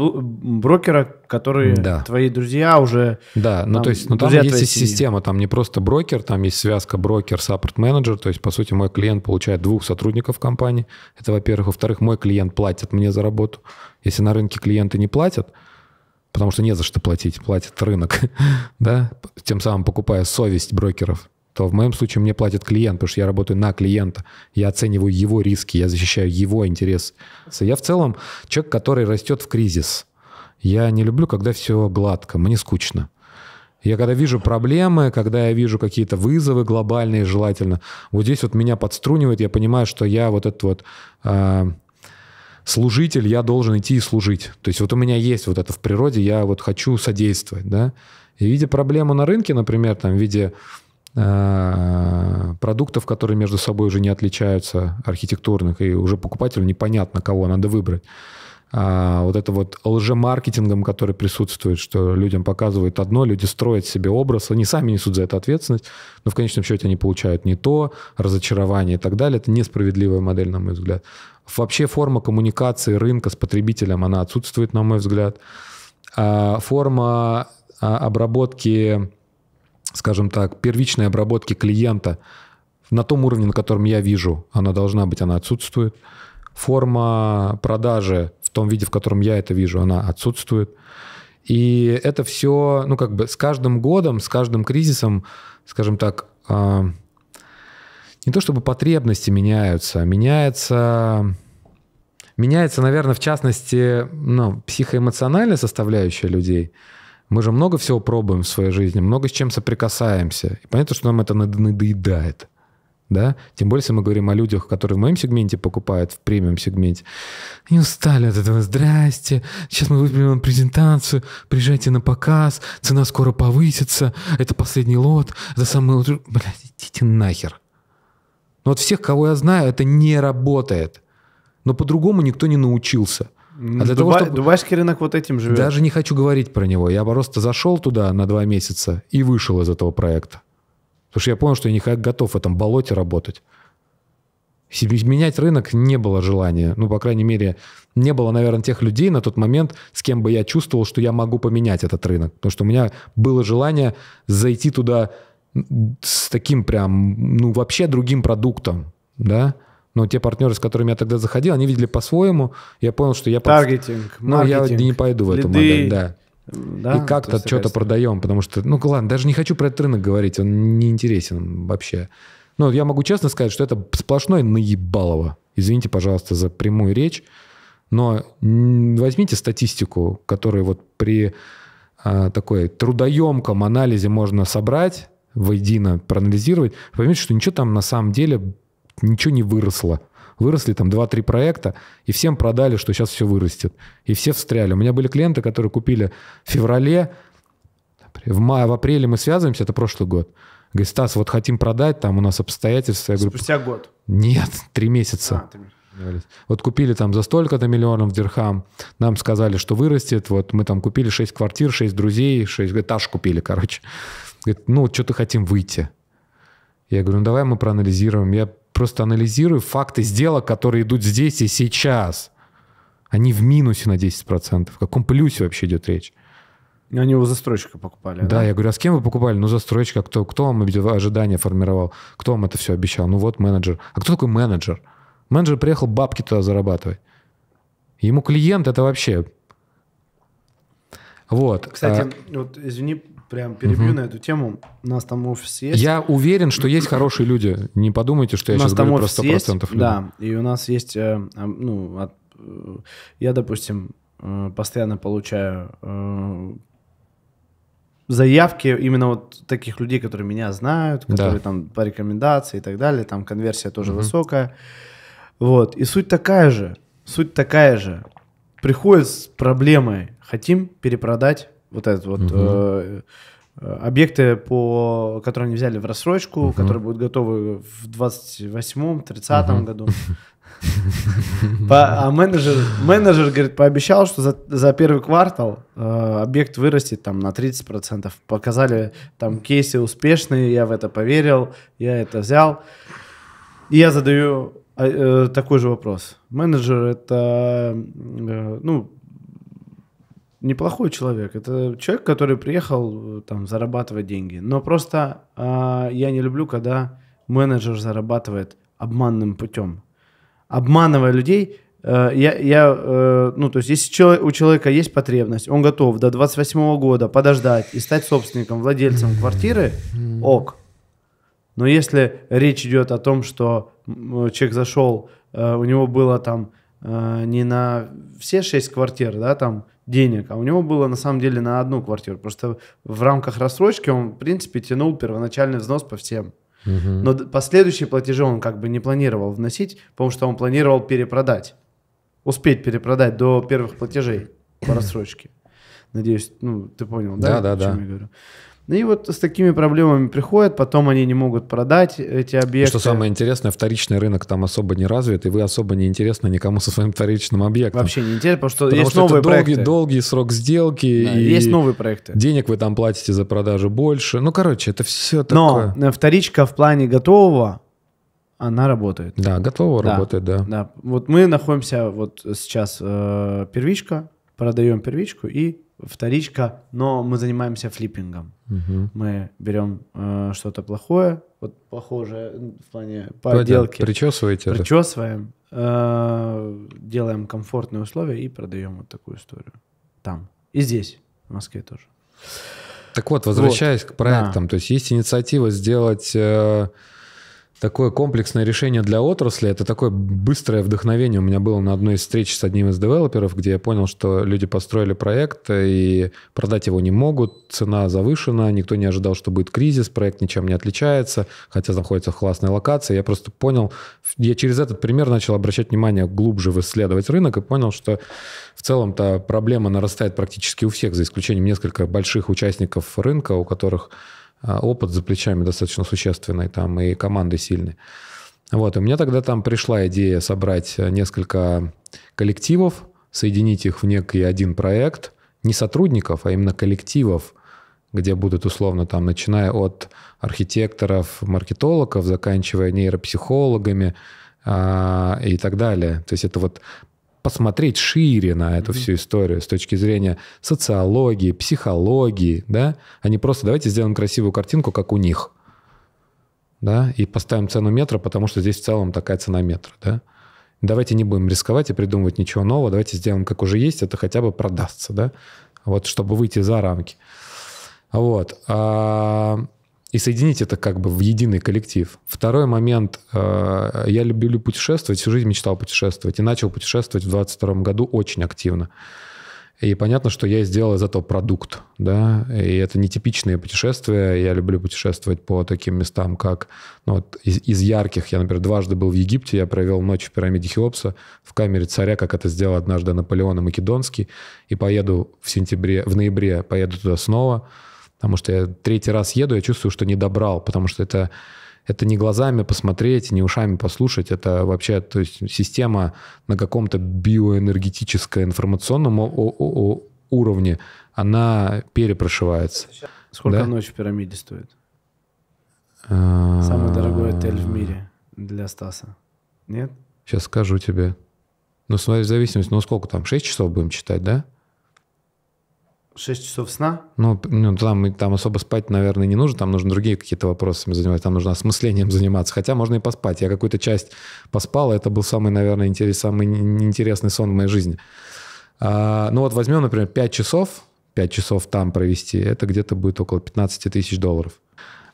брокера, которые твои друзья уже... Да, ну там, то есть ну, там есть система, там не просто брокер, там есть связка брокер-саппорт-менеджер, то есть, по сути, мой клиент получает двух сотрудников компании, это во-первых. Во-вторых, мой клиент платит мне за работу. Если на рынке клиенты не платят, потому что не за что платить, платит рынок, да, тем самым покупая совесть брокеров, то в моем случае мне платит клиент, потому что я работаю на клиента, я оцениваю его риски, я защищаю его интерес. Я в целом человек, который растет в кризис. Я не люблю, когда все гладко, мне скучно. Я когда вижу проблемы, когда я вижу какие-то вызовы глобальные, желательно, вот здесь вот меня подструнивает, я понимаю, что я вот этот вот служитель, я должен идти и служить. То есть вот у меня есть вот это в природе, я вот хочу содействовать, да. И видя проблему на рынке, например, там, в виде продуктов, которые между собой уже не отличаются, архитектурных, и уже покупателю непонятно, кого надо выбрать. А вот это вот лжемаркетингом, который присутствует, что людям показывают одно, люди строят себе образ, они сами несут за это ответственность, но в конечном счете они получают не то, разочарование и так далее. Это несправедливая модель, на мой взгляд. Вообще форма коммуникации рынка с потребителем, она отсутствует, на мой взгляд. Форма обработки, скажем так, первичной обработки клиента на том уровне, на котором я вижу, она должна быть, она отсутствует. Форма продажи в том виде, в котором я это вижу, она отсутствует. И это все, ну, как бы с каждым годом, с каждым кризисом, скажем так, не то чтобы потребности меняются, меняется, наверное, в частности, ну, психоэмоциональная составляющая людей. Мы же много всего пробуем в своей жизни, много с чем соприкасаемся. И понятно, что нам это надоедает. Да? Тем более, если мы говорим о людях, которые в моем сегменте покупают, в премиум-сегменте. Они устали от этого. Здрасте, сейчас мы выпьем презентацию, приезжайте на показ, цена скоро повысится, это последний лот, за самый лот. Блядь, идите нахер. Но вот всех, кого я знаю, это не работает. Но по-другому никто не научился. А для того, чтобы... Дубайский рынок вот этим живет. Даже не хочу говорить про него. Я просто зашел туда на 2 месяца и вышел из этого проекта. Потому что я понял, что я не готов в этом болоте работать. Менять рынок не было желания. Ну, по крайней мере, не было, наверное, тех людей на тот момент, с кем бы я чувствовал, что я могу поменять этот рынок. Потому что у меня было желание зайти туда с таким прям, ну, вообще другим продуктом, да. Но те партнеры, с которыми я тогда заходил, они видели по-своему. Я понял, что я... Таргетинг, ну, я не пойду в эту модель, да. И как-то что-то продаем, потому что... Ну, ладно, даже не хочу про этот рынок говорить, он не интересен вообще. Но я могу честно сказать, что это сплошное наебалово. Извините, пожалуйста, за прямую речь. Но возьмите статистику, которую вот при такой трудоемком анализе можно собрать, воедино проанализировать. Поймите, что ничего там на самом деле... Ничего не выросло. Выросли там 2-3 проекта, и всем продали, что сейчас все вырастет. И все встряли. У меня были клиенты, которые купили в феврале, в мае, в апреле мы связываемся, это прошлый год. Говорит, Стас, вот хотим продать, там у нас обстоятельства. Я говорю, спустя год? Нет, 3 месяца. Вот купили там за столько-то миллионов дирхам, нам сказали, что вырастет. Вот мы там купили 6 квартир, 6 друзей, 6 этаж купили, короче. Говорит, ну вот что-то хотим выйти. Я говорю, ну давай мы проанализируем. Я просто анализирую факты сделок, которые идут здесь и сейчас. Они в минусе на 10%. В каком плюсе вообще идет речь? Они у застройщика покупали. Да, да? Я говорю, а с кем вы покупали? Ну, застройщик, а кто вам ожидания формировал? Кто вам это все обещал? Ну, вот менеджер. А кто такой менеджер? Менеджер приехал бабки туда зарабатывать. Ему клиент это вообще... Вот. Кстати, вот, извини, прям перебью на эту тему. У нас там офис есть. Я уверен, что есть хорошие люди. Не подумайте, что я сейчас говорю про 100% людей. Да, и у нас есть... я, допустим, постоянно получаю заявки именно вот таких людей, которые меня знают, которые там по рекомендации и так далее, там конверсия тоже высокая. Вот. И суть такая же. Суть такая же. Приходит с проблемой. Хотим перепродать вот этот вот объекты, по которые они взяли в рассрочку, которые будут готовы в 28-м, 30-м году. А менеджер говорит, пообещал, что за первый квартал объект вырастет там на 30%. Показали там кейсы успешные, я в это поверил, я это взял. И я задаю такой же вопрос. Менеджер это, ну, неплохой человек. Это человек, который приехал там зарабатывать деньги. Но просто я не люблю, когда менеджер зарабатывает обманным путем. Обманывая людей, ну, то есть, если у человека есть потребность, он готов до 28-го года подождать и стать собственником, владельцем квартиры, ок. Но если речь идет о том, что человек зашел, у него было там не на все 6 квартир, да, там, денег, а у него было на самом деле на одну квартиру. Просто в рамках рассрочки он, в принципе, тянул первоначальный взнос по всем. Но последующие платежи он как бы не планировал вносить, потому что он планировал перепродать. Успеть перепродать до первых платежей по рассрочке. Надеюсь, ну, ты понял, да, о чем я говорю? Ну и вот с такими проблемами приходят, потом они не могут продать эти объекты. Что самое интересное, вторичный рынок там особо не развит, и вы особо не интересны никому со своим вторичным объектом. Вообще не интересно, потому что новые это долгий срок сделки. Да, и есть новые проекты. Денег вы там платите за продажу больше. Ну, короче, это все такое. Но вторичка в плане готового, она работает. Да, готового работает, да. Вот мы находимся вот сейчас первичка, продаем первичку и... Вторичка, но мы занимаемся флиппингом. Мы берем что-то плохое, вот похоже в плане поделки. Причесываете? Причесываем, делаем комфортные условия и продаем вот такую историю. Там. И здесь, в Москве тоже. Так вот, возвращаясь к проектам, то есть есть инициатива сделать... Такое комплексное решение для отрасли, это такое быстрое вдохновение у меня было на одной из встреч с одним из девелоперов, где я понял, что люди построили проект и продать его не могут, цена завышена, никто не ожидал, что будет кризис, проект ничем не отличается, хотя находится в классной локации. Я просто понял, я через этот пример начал обращать внимание, глубже исследовать рынок и понял, что в целом-то проблема нарастает практически у всех, за исключением нескольких больших участников рынка, у которых... опыт за плечами достаточно существенный, там и команды сильные. Вот, у меня тогда там пришла идея собрать несколько коллективов, соединить их в некий один проект, не сотрудников, а именно коллективов, где будут условно там, начиная от архитекторов, маркетологов, заканчивая нейропсихологами и так далее. То есть это вот посмотреть шире на эту всю историю с точки зрения социологии, психологии, да, а не просто давайте сделаем красивую картинку, как у них, да, и поставим цену метра, потому что здесь в целом такая цена метра, да. Давайте не будем рисковать и придумывать ничего нового, давайте сделаем, как уже есть, это хотя бы продастся, да, вот, чтобы выйти за рамки. Вот. И соединить это как бы в единый коллектив. Второй момент. Я люблю путешествовать, всю жизнь мечтал путешествовать. И начал путешествовать в 2022 году очень активно. И понятно, что я сделал из этого продукт. Да? И это нетипичные путешествия. Я люблю путешествовать по таким местам, как... Ну, вот из ярких. Я, например, дважды был в Египте. Я провел ночь в пирамиде Хеопса в камере царя, как это сделал однажды Наполеон Македонский. И поеду в ноябре поеду туда снова. Потому что я третий раз еду, я чувствую, что не добрал, потому что это не глазами посмотреть, не ушами послушать, это вообще, то есть система на каком-то биоэнергетическом информационном уровне, она перепрошивается. Сколько ночь в пирамиде стоит? Самый дорогой отель в мире для Стаса. Нет? Сейчас скажу тебе. Ну, смотри, в зависимости, ну сколько там, 6 часов будем читать, да? 6 часов сна? Ну там особо спать, наверное, не нужно. Там нужно другие какие-то вопросы заниматься. Там нужно осмыслением заниматься. Хотя можно и поспать. Я какую-то часть поспал. Это был самый, наверное, самый неинтересный сон в моей жизни. Ну вот возьмем, например, 5 часов. 5 часов там провести. Это где-то будет около 15 000 долларов.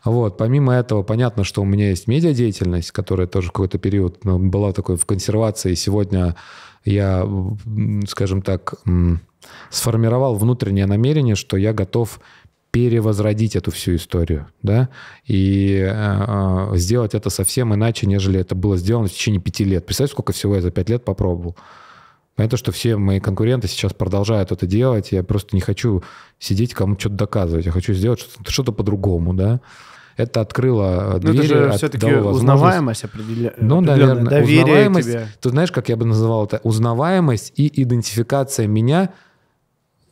Вот. Помимо этого, понятно, что у меня есть медиадеятельность, которая тоже в какой-то период была такой в консервации. Сегодня я, скажем так... сформировал внутреннее намерение, что я готов перевозродить эту всю историю, да, и сделать это совсем иначе, нежели это было сделано в течение 5 лет. Представляете, сколько всего я за 5 лет попробовал. Понятно, что все мои конкуренты сейчас продолжают это делать, я просто не хочу сидеть кому-то что-то доказывать, я хочу сделать что-то по-другому, да. Это открыло двери. Это же все-таки узнаваемость определенная. Ну, наверное, доверие узнаваемость. Тебе. Ты знаешь, как я бы называл это? Узнаваемость и идентификация меня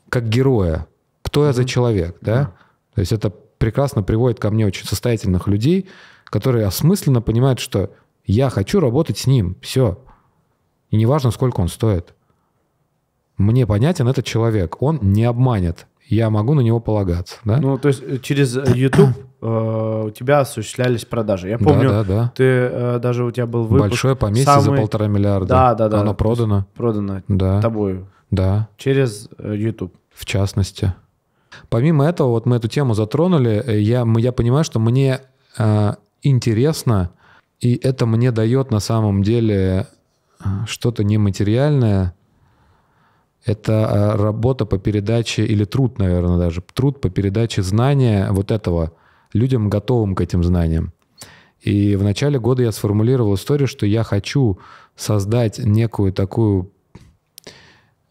как героя. Кто я за человек, да? То есть это прекрасно приводит ко мне очень состоятельных людей, которые осмысленно понимают, что я хочу работать с ним, все. И неважно, сколько он стоит. Мне понятен этот человек, он не обманет. Я могу на него полагаться. Да? Ну, то есть через YouTube у тебя осуществлялись продажи. Я помню, ты даже у тебя был выпуск. Большое поместье за 1,5 миллиарда. Да. Оно продано. Продано тобою. Да. Через YouTube. В частности. Помимо этого, вот мы эту тему затронули. Я понимаю, что мне интересно, и это мне дает на самом деле что-то нематериальное. Это работа по передаче, или труд, наверное, даже. Труд по передаче знания вот этого людям, готовым к этим знаниям. И в начале года я сформулировал историю, что я хочу создать некую такую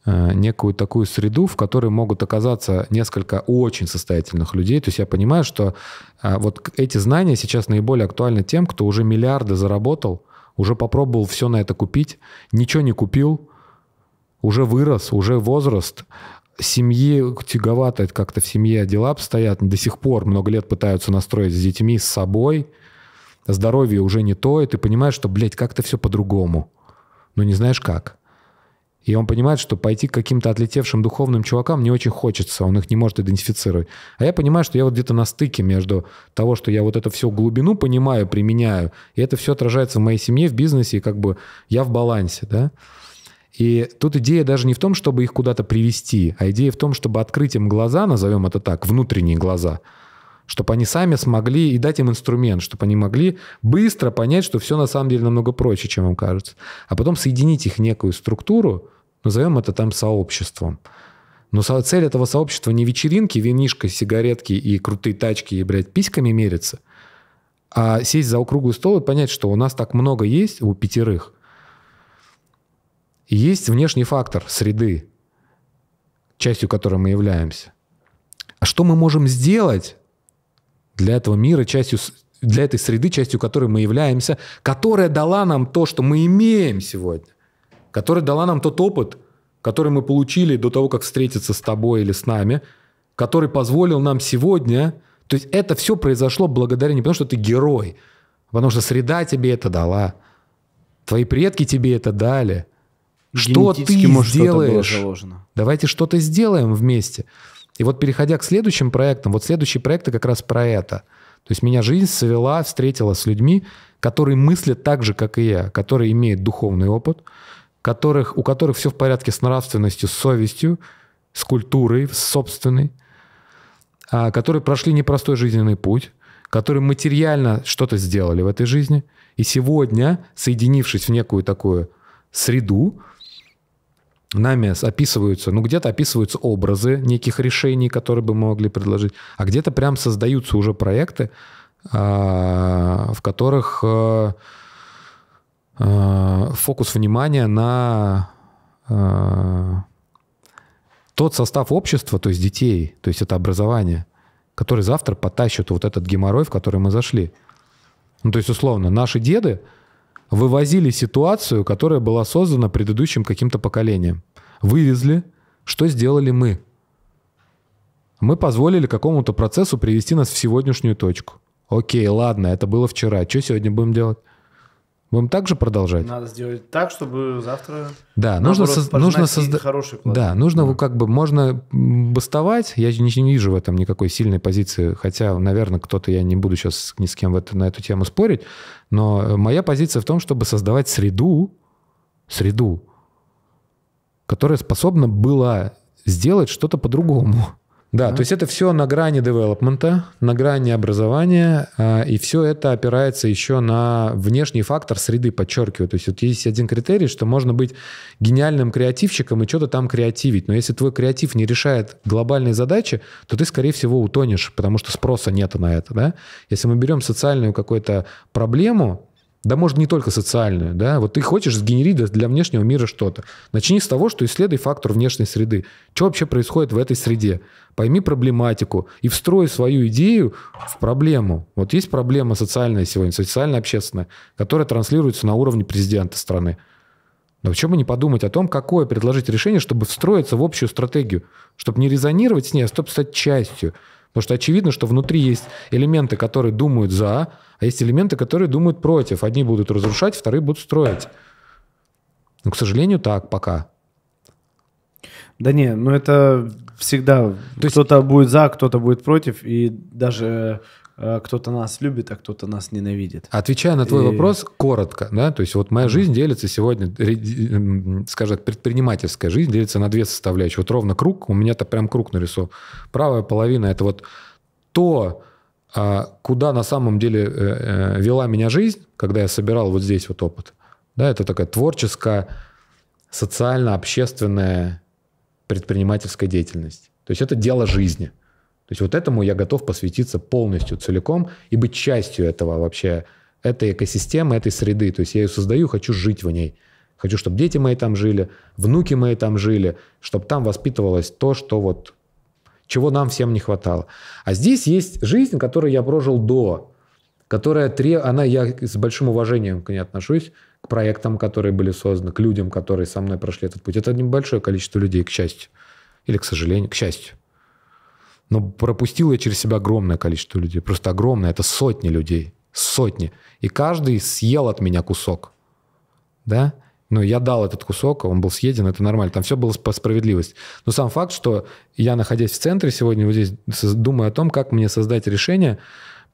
среду, в которой могут оказаться несколько очень состоятельных людей. То есть я понимаю, что вот эти знания сейчас наиболее актуальны тем, кто уже миллиарды заработал, уже попробовал все на это купить, ничего не купил, уже вырос, уже возраст, семьи тяговато, как-то в семье дела обстоят, до сих пор много лет пытаются настроить с детьми, с собой, здоровье уже не то, и ты понимаешь, что, блядь, как-то все по-другому, но не знаешь как. И он понимает, что пойти к каким-то отлетевшим духовным чувакам не очень хочется, он их не может идентифицировать. А я понимаю, что я вот где-то на стыке между того, что я вот это все глубину понимаю, применяю, и это все отражается в моей семье, в бизнесе, и как бы я в балансе, да. И тут идея даже не в том, чтобы их куда-то привести, а идея в том, чтобы открыть им глаза, назовем это так, внутренние глаза, чтобы они сами смогли, и дать им инструмент, чтобы они могли быстро понять, что все на самом деле намного проще, чем им кажется. А потом соединить их в некую структуру, назовем это там сообществом. Но цель этого сообщества не вечеринки, винишка, сигаретки и крутые тачки, и, блядь, письками мериться, а сесть за круглый стол и понять, что у нас так много есть, у 5. Есть внешний фактор среды, частью которой мы являемся. А что мы можем сделать для этого мира, для этой среды, частью которой мы являемся, которая дала нам то, что мы имеем сегодня, которая дала нам тот опыт, который мы получили до того, как встретиться с тобой или с нами, который позволил нам сегодня... То есть это все произошло благодаря не потому, что ты герой, а потому что среда тебе это дала, твои предки тебе это дали. Что ты сделаешь? Давайте что-то сделаем вместе. И вот переходя к следующим проектам, вот следующие проекты как раз про это. То есть меня жизнь свела, встретила с людьми, которые мыслят так же, как и я, которые имеют духовный опыт, у которых все в порядке с нравственностью, с совестью, с культурой, с собственной, которые прошли непростой жизненный путь, которые материально что-то сделали в этой жизни. И сегодня, соединившись в некую такую среду, нами описываются, ну где-то описываются образы неких решений, которые бы мы могли предложить, а где-то прям создаются уже проекты, в которых фокус внимания на тот состав общества, то есть детей, то есть это образование, который завтра потащит вот этот геморрой, в который мы зашли. Ну, то есть условно, наши деды вывозили ситуацию, которая была создана предыдущим каким-то поколением. Вывезли. Что сделали мы? Мы позволили какому-то процессу привести нас в сегодняшнюю точку. Окей, ладно, это было вчера. Что сегодня будем делать? Будем также продолжать? Надо сделать так, чтобы завтра... Да, нужно создать хороший план. Да, нужно как бы... Можно бастовать. Я не вижу в этом никакой сильной позиции. Хотя, наверное, я не буду сейчас ни с кем на эту тему спорить. Но моя позиция в том, чтобы создавать среду, которая способна была сделать что-то по-другому. Да, то есть это все на грани девелопмента, на грани образования, и все это опирается еще на внешний фактор среды, подчеркиваю. То есть вот есть один критерий, что можно быть гениальным креативщиком и что-то там креативить, но если твой креатив не решает глобальные задачи, то ты, скорее всего, утонешь, потому что спроса нет на это. Да? Если мы берем социальную какую-то проблему, да, может, не только социальную, да, вот ты хочешь сгенерить для внешнего мира что-то. Начни с того, что исследуй фактор внешней среды. Что вообще происходит в этой среде? Пойми проблематику и встрой свою идею в проблему. Вот есть проблема социальная сегодня, социально-общественная, которая транслируется на уровне президента страны. Но почему не подумать о том, какое предложить решение, чтобы встроиться в общую стратегию, чтобы не резонировать с ней, а чтобы стать частью. Потому что очевидно, что внутри есть элементы, которые думают за, а есть элементы, которые думают против. Одни будут разрушать, вторые будут строить. Но, к сожалению, так пока. Да не, ну это всегда. Кто-то будет за, кто-то будет против, и даже кто-то нас любит, а кто-то нас ненавидит. Отвечая на твой вопрос, коротко, да, то есть вот моя жизнь делится сегодня, скажем, предпринимательская жизнь делится на две составляющие. Вот ровно круг, у меня-то прям круг нарисован. Правая половина – это вот то, куда на самом деле вела меня жизнь, когда я собирал вот здесь вот опыт. Да, это такая творческая, социально-общественная предпринимательская деятельность. То есть это дело жизни. То есть вот этому я готов посвятиться полностью, целиком и быть частью этого вообще, этой экосистемы, этой среды. То есть я ее создаю, хочу жить в ней. Хочу, чтобы дети мои там жили, внуки мои там жили, чтобы там воспитывалось то, что вот, чего нам всем не хватало. А здесь есть жизнь, которую я прожил до, которая, я с большим уважением к ней отношусь, к проектам, которые были созданы, к людям, которые со мной прошли этот путь. Это небольшое количество людей, к счастью. Или, к сожалению, к счастью. Но пропустил я через себя огромное количество людей. Просто огромное. Это сотни людей. Сотни. И каждый съел от меня кусок. Да? Но я дал этот кусок, он был съеден, это нормально. Там все было по справедливости. Но сам факт, что я, находясь в центре сегодня, вот здесь, думаю о том, как мне создать решение,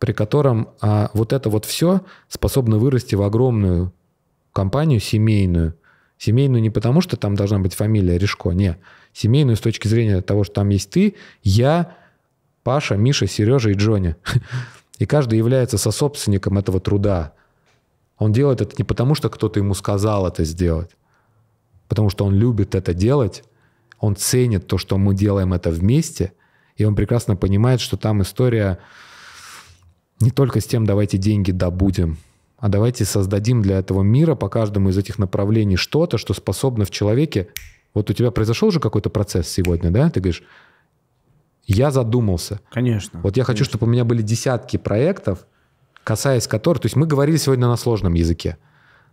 при котором вот это вот все способно вырасти в огромную компанию семейную. Семейную не потому, что там должна быть фамилия Ришко, не. Семейную с точки зрения того, что там есть ты, я, Паша, Миша, Сережа и Джонни. И каждый является сособственником этого труда. Он делает это не потому, что кто-то ему сказал это сделать, потому что он любит это делать, он ценит то, что мы делаем это вместе, и он прекрасно понимает, что там история не только с тем «давайте деньги добудем», а давайте создадим для этого мира по каждому из этих направлений что-то, что способно в человеке. Вот у тебя произошел же какой-то процесс сегодня, да? Ты говоришь, я задумался. Конечно. Вот я хочу, чтобы у меня были десятки проектов, касаясь которых... То есть мы говорили сегодня на сложном языке,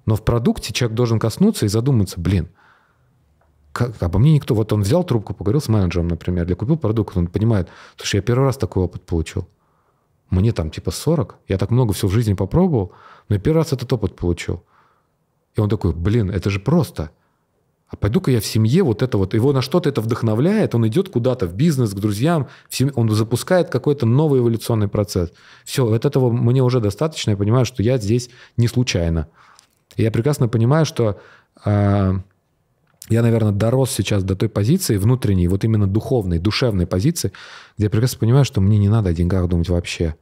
но в продукте человек должен коснуться и задуматься, блин, обо мне никто... Вот он взял трубку, поговорил с менеджером, например, или купил продукт, он понимает, слушай, я первый раз такой опыт получил. Мне там типа 40, я так много всего в жизни попробовал, но я первый раз этот опыт получил. И он такой, блин, это же просто. А пойду-ка я в семье вот это вот. Его на что-то это вдохновляет, он идет куда-то в бизнес, к друзьям, он запускает какой-то новый эволюционный процесс. Все, вот этого мне уже достаточно, я понимаю, что я здесь не случайно. И я прекрасно понимаю, что я, наверное, дорос сейчас до той позиции внутренней, вот именно духовной, душевной позиции, где я прекрасно понимаю, что мне не надо о деньгах думать вообще.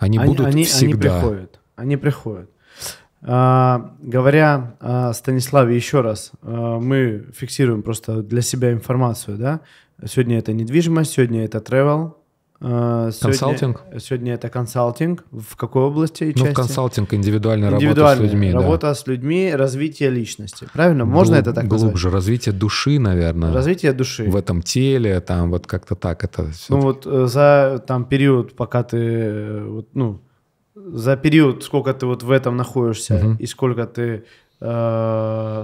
Они будут всегда. Они приходят. Говоря о Станиславе еще раз, мы фиксируем просто для себя информацию, да? Сегодня это недвижимость, сегодня это travel. Консалтинг? Сегодня это консалтинг. В какой области и части? Ну, консалтинг, индивидуальная работа с людьми, развитие личности. Правильно? Можно это так назвать? Глубже. Развитие души, наверное. Развитие души. В этом теле, там вот как-то так это. Ну вот за там период, пока ты, за период, сколько ты вот в этом находишься, и сколько ты, сколько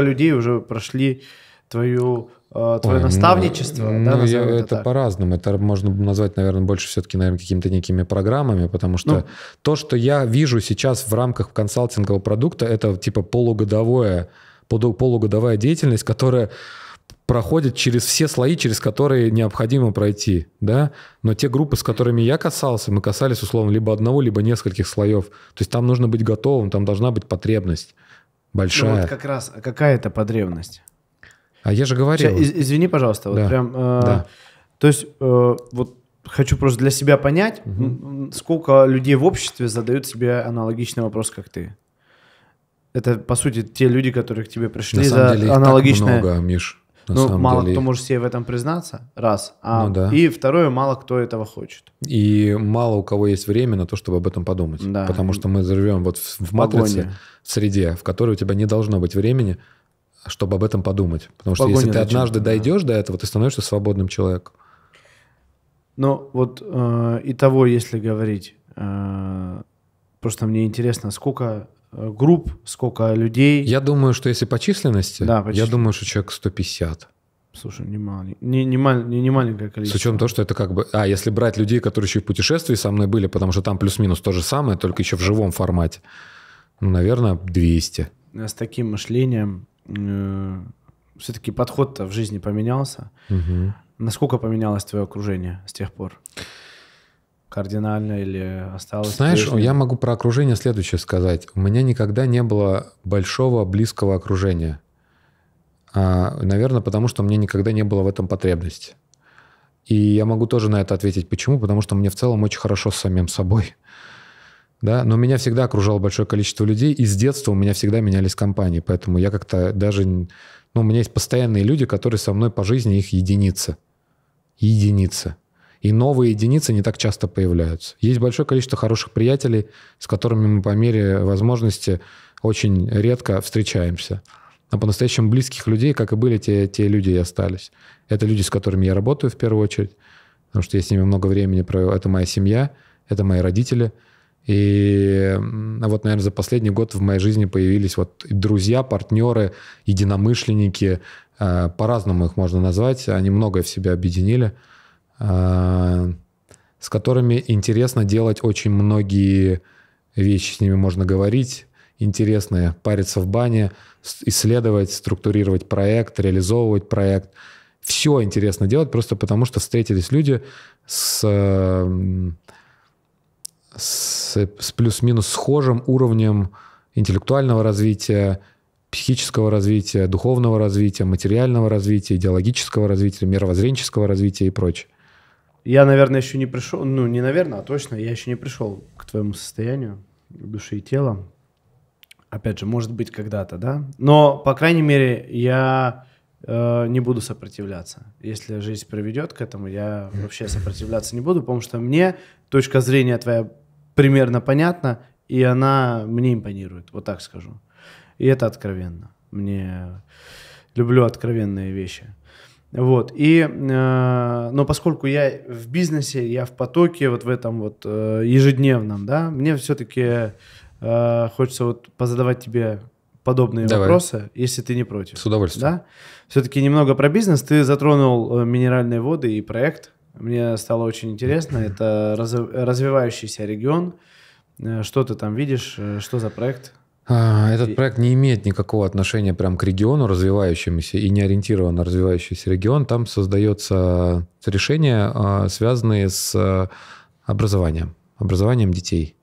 людей уже прошли твое наставничество? Это по-разному. Это можно назвать, наверное, больше все-таки какими-то некими программами, потому что то, что я вижу сейчас в рамках консалтингового продукта, это типа полугодовая деятельность, которая проходит через все слои, через которые необходимо пройти. Да? Но те группы, с которыми я касался, мы касались, условно, либо одного, либо нескольких слоев. То есть там нужно быть готовым, там должна быть потребность большая. Ну, вот как раз какая это потребность? А я же говорил. Извини, пожалуйста, да. Вот прям, да. То есть вот хочу просто для себя понять, сколько людей в обществе задают себе аналогичный вопрос, как ты. Это, по сути, те люди, которые к тебе пришли на самом деле, аналогичное. Много, Миш. На ну, мало деле. Кто может себе в этом признаться, раз. А, ну, да. И второе, мало кто этого хочет. И мало у кого есть время на то, чтобы об этом подумать. Да. Потому что мы живем вот в матрице, в среде, в которой у тебя не должно быть времени, чтобы об этом подумать. Потому что если ты однажды дойдешь до этого, ты становишься свободным человеком. Ну вот и того, если говорить, просто мне интересно, сколько... групп, сколько людей? Я думаю, что если по численности, да, я думаю, что человек 150. Слушай, не маленькое количество. С учетом того, что это как бы... А, если брать людей, которые еще и в путешествии со мной были, потому что там плюс-минус то же самое, только еще в живом формате, ну, наверное, 200. С таким мышлением все-таки подход-то в жизни поменялся. Угу. Насколько поменялось твое окружение с тех пор? Кардинально или осталось? Знаешь, я могу про окружение следующее сказать. У меня никогда не было большого, близкого окружения. Наверное, потому что мне никогда не было в этом потребности. И я могу тоже на это ответить. Почему? Потому что мне в целом очень хорошо с самим собой. Да? Но меня всегда окружало большое количество людей, и с детства у меня всегда менялись компании. Поэтому я как-то даже... Ну, у меня есть постоянные люди, которые со мной по жизни, их единицы. Единицы. И новые единицы не так часто появляются. Есть большое количество хороших приятелей, с которыми мы по мере возможности очень редко встречаемся. А по-настоящему близких людей, как и были, те люди и остались. Это люди, с которыми я работаю в первую очередь, потому что я с ними много времени провел. Это моя семья, это мои родители. И вот, наверное, за последний год в моей жизни появились вот друзья, партнеры, единомышленники. По-разному их можно назвать. Они многое в себя объединили, с которыми интересно делать очень многие вещи. С ними можно говорить интересные, париться в бане, исследовать, структурировать проект, реализовывать проект. Все интересно делать просто потому, что встретились люди с плюс-минус схожим уровнем интеллектуального развития, психического развития, духовного развития, материального развития, идеологического развития, мировоззренческого развития и прочее. Я, наверное, еще не пришел, ну, не наверное, а точно, я еще не пришел к твоему состоянию души и тела. Опять же, может быть, когда-то, да? Но, по крайней мере, я не буду сопротивляться. Если жизнь приведет к этому, я вообще сопротивляться не буду, потому что мне точка зрения твоя примерно понятна, и она мне импонирует, вот так скажу. И это откровенно. Мне люблю откровенные вещи. Вот, и, но поскольку я в бизнесе, я в потоке, вот в этом вот ежедневном, да, мне все-таки хочется вот позадавать тебе подобные вопросы, если ты не против. С удовольствием. Да? Все-таки немного про бизнес. Ты затронул минеральные воды и проект. Мне стало очень интересно. Это развивающийся регион. Что ты там видишь? Что за проект? Этот проект не имеет никакого отношения прям к региону развивающемуся и не ориентирован на развивающийся регион. Там создается решения, связанные с образованием детей,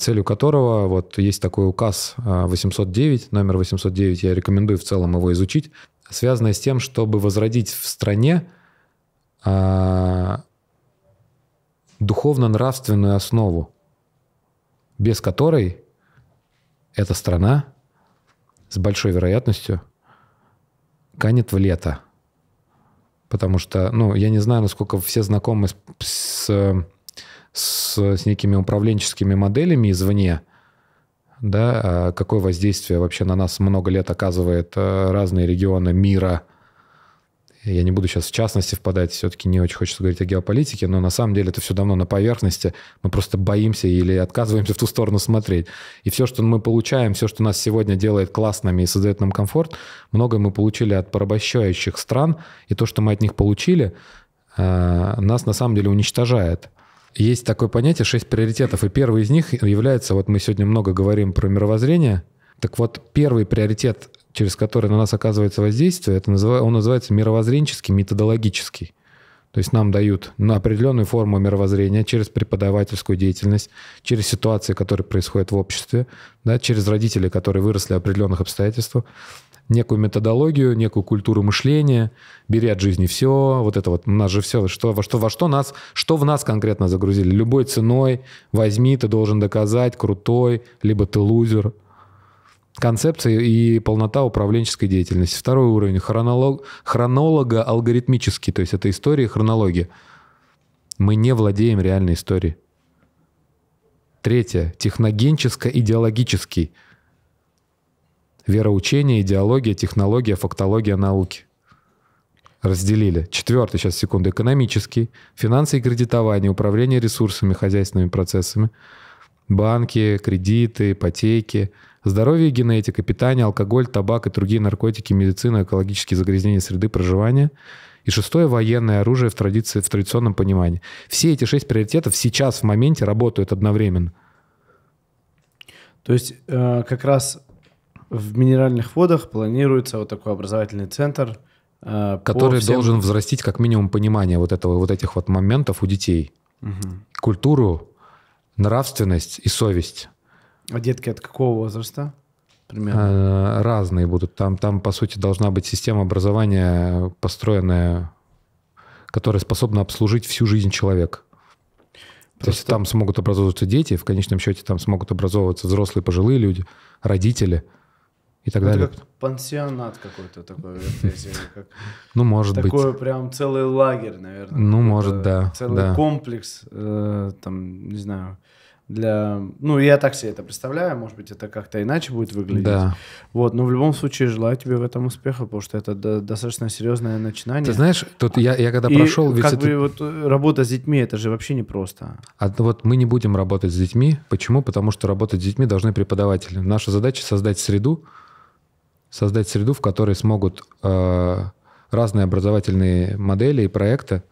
целью которого вот есть такой указ 809, номер 809, я рекомендую в целом его изучить, связанный с тем, чтобы возродить в стране духовно-нравственную основу, без которой эта страна с большой вероятностью канет в лето. Потому что, ну, я не знаю, насколько все знакомы с некими управленческими моделями извне, да, какое воздействие вообще на нас много лет оказывает разные регионы мира. Я не буду сейчас в частности впадать, все-таки не очень хочется говорить о геополитике, но на самом деле это все давно на поверхности. Мы просто боимся или отказываемся в ту сторону смотреть. И все, что мы получаем, все, что нас сегодня делает классными и создает нам комфорт, многое мы получили от порабощающих стран, и то, что мы от них получили, нас на самом деле уничтожает. Есть такое понятие 6 приоритетов, и первый из них является, вот мы сегодня много говорим про мировоззрение, так вот первый приоритет, через который на нас оказывается воздействие, это он называется мировоззренческий, методологический. То есть нам дают на определенную форму мировоззрения через преподавательскую деятельность, через ситуации, которые происходят в обществе, да, через родителей, которые выросли в определенных обстоятельствах. некую методологию, некую культуру мышления, бери от жизни все, вот это вот, у нас же все, что в нас конкретно загрузили. Любой ценой возьми, ты должен доказать, крутой, либо ты лузер. Концепция и полнота управленческой деятельности. Второй уровень, хронолого-алгоритмический, то есть это история и хронология. Мы не владеем реальной историей. Третье, техногенческо-идеологический. Вероучение, идеология, технология, фактология, науки. Разделили. Четвертый, сейчас, секунду, экономический. Финансы и кредитование, управление ресурсами, хозяйственными процессами. Банки, кредиты, ипотеки. Здоровье и генетика, питание, алкоголь, табак и другие наркотики, медицина, экологические загрязнения среды проживания. И шестое, военное оружие в традиционном понимании. Все эти 6 приоритетов сейчас в моменте работают одновременно. То есть как раз в минеральных водах планируется вот такой образовательный центр, который должен взрастить как минимум понимание вот этих моментов у детей. Угу. Культуру, нравственность и совесть. А детки от какого возраста? Примерно? Разные будут. Там, по сути, должна быть система образования построенная, которая способна обслужить всю жизнь человека. Просто... То есть там смогут образовываться дети, в конечном счете там смогут образовываться взрослые, пожилые люди, родители и так далее. Это как пансионат какой-то такой. Ну, может быть. Такой прям целый лагерь, наверное. Ну, может, да. Целый комплекс, там, не знаю... Ну, я так себе это представляю, может быть, это как-то иначе будет выглядеть. Да. Вот, но в любом случае желаю тебе в этом успеха, потому что это достаточно серьезное начинание. Ты знаешь, тут я когда прошел... Работа с детьми, это же вообще непросто. А вот мы не будем работать с детьми. Почему? Потому что работать с детьми должны преподаватели. Наша задача — создать среду, в которой смогут разные образовательные модели и проекты,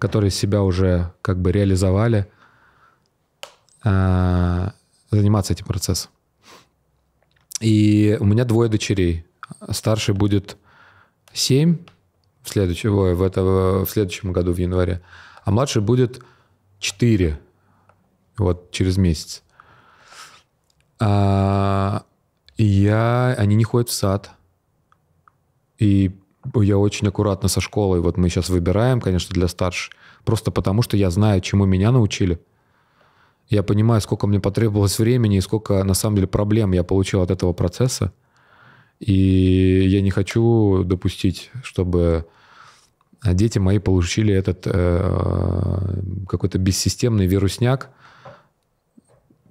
которые себя уже как бы реализовали, заниматься этим процессом. И у меня 2 дочерей. Старшей будет 7 в следующем году, в январе, а младшей будет 4 вот через месяц. Они не ходят в сад. И я очень аккуратно со школой. Вот мы сейчас выбираем, конечно, для старших. Просто потому, что я знаю, чему меня научили. Я понимаю, сколько мне потребовалось времени и сколько, на самом деле, проблем я получил от этого процесса. И я не хочу допустить, чтобы дети мои получили этот какой-то бессистемный вирусняк,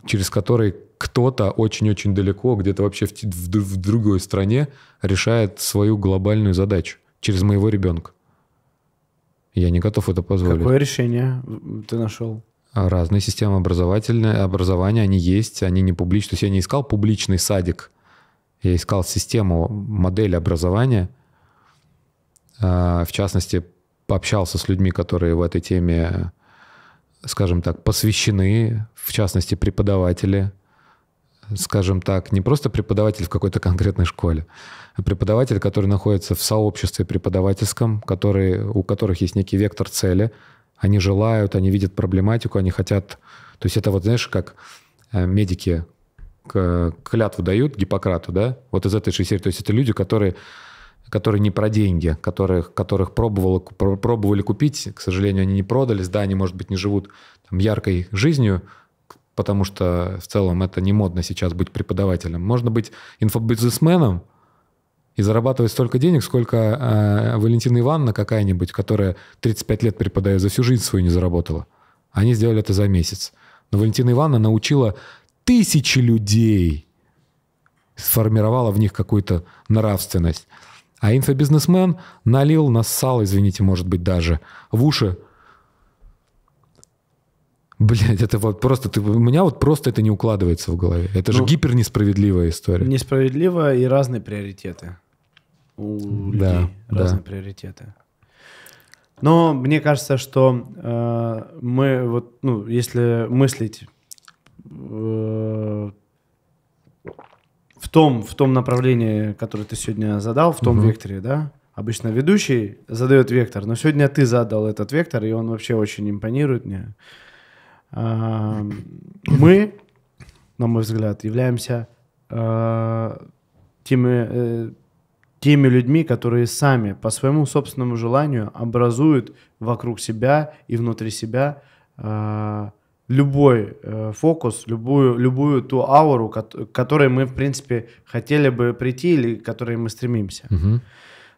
через который кто-то очень-очень далеко, где-то вообще в другой стране, решает свою глобальную задачу через моего ребенка. Я не готов это позволить. Какое решение ты нашел? Разные системы образования, они есть, они не публичные. То есть я не искал публичный садик, я искал систему, модель образования. В частности, пообщался с людьми, которые в этой теме, скажем так, посвящены, в частности, преподаватели. Скажем так, не просто преподаватель в какой-то конкретной школе, а преподаватель, который находится в сообществе преподавательском, у которых есть некий вектор цели. Они желают, они видят проблематику, они хотят... То есть это вот, знаешь, как медики клятву дают Гиппократу, да? Вот из этой же серии. То есть это люди, которые не про деньги, которых пробовали купить, к сожалению, они не продались, да, они, может быть, не живут там яркой жизнью, потому что в целом это не модно сейчас быть преподавателем. Можно быть инфобизнесменом и зарабатывать столько денег, сколько Валентина Ивановна какая-нибудь, которая 35 лет преподает, за всю жизнь свою не заработала. Они сделали это за месяц. Но Валентина Ивановна научила тысячи людей, сформировала в них какую-то нравственность. А инфобизнесмен налил, нассал, извините, может быть, даже в уши. Блядь, это вот просто... у меня вот просто это не укладывается в голове. Это же гипернесправедливая история. Несправедливая и разные приоритеты. У людей разные приоритеты. Но мне кажется, что мы вот, ну, если мыслить в том направлении, которое ты сегодня задал, в том векторе, да? Обычно ведущий задает вектор, но сегодня ты задал этот вектор, и он вообще очень импонирует мне. Мы, на мой взгляд, являемся теми теми людьми, которые сами по своему собственному желанию образуют вокруг себя и внутри себя любой фокус, любую ту ауру, к которой мы, в принципе, хотели бы прийти или к которой мы стремимся. Угу.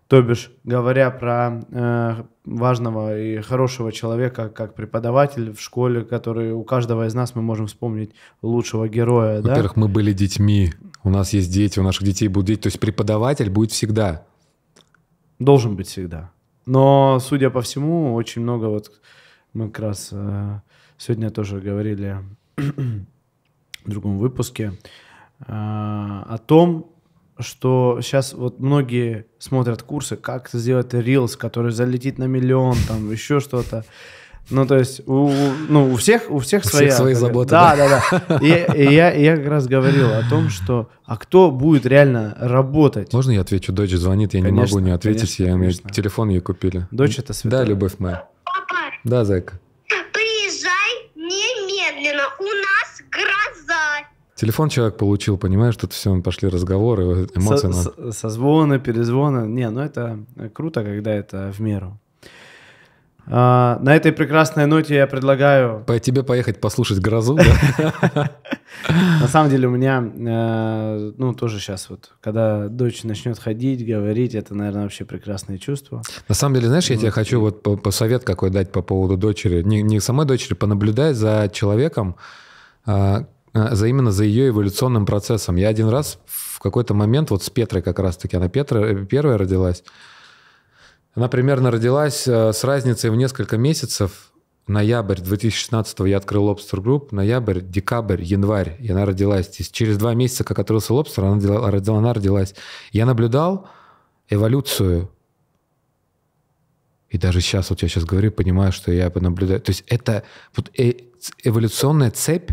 То бишь, говоря про важного и хорошего человека, как преподаватель в школе, который у каждого из нас мы можем вспомнить лучшего героя. Во-первых, да? Мы были детьми, у нас есть дети, у наших детей будут дети. То есть преподаватель будет всегда. Должен быть всегда. Но, судя по всему, очень много вот мы как раз сегодня тоже говорили в другом выпуске о том, что сейчас вот многие смотрят курсы, как сделать рилс, который залетит на миллион, там еще что-то. Ну, то есть у всех свои заботы. Да. И я как раз говорил о том, что а кто будет реально работать? Можно я отвечу? Дочь звонит, я конечно, не могу не ответить, конечно. Телефон ей купили. Дочь это святая. Да, любовь моя. Папа. Да, зайка. Приезжай немедленно, у нас гроза. Телефон человек получил, понимаешь, тут все, пошли разговоры, эмоции. Созвоны, перезвоны. Не, ну это круто, когда это в меру. На этой прекрасной ноте я предлагаю... Тебе поехать послушать грозу, да? На самом деле у меня, ну тоже сейчас вот, когда дочь начнет ходить, говорить, это, наверное, вообще прекрасные чувства. На самом деле, знаешь, я тебе хочу вот посовет какой дать по поводу дочери. Не самой дочери, понаблюдай за человеком, именно за ее эволюционным процессом. Я один раз в какой-то момент, вот с Петрой как раз-таки, она первая родилась, она примерно родилась с разницей в несколько месяцев. Ноябрь 2016-го я открыл Lobster Group, ноябрь, декабрь, январь, и она родилась. И через 2 месяца, как открылся Lobster, она родилась. Я наблюдал эволюцию. И даже сейчас, вот я сейчас говорю, понимаю, что я наблюдаю. То есть это вот эволюционная цепь,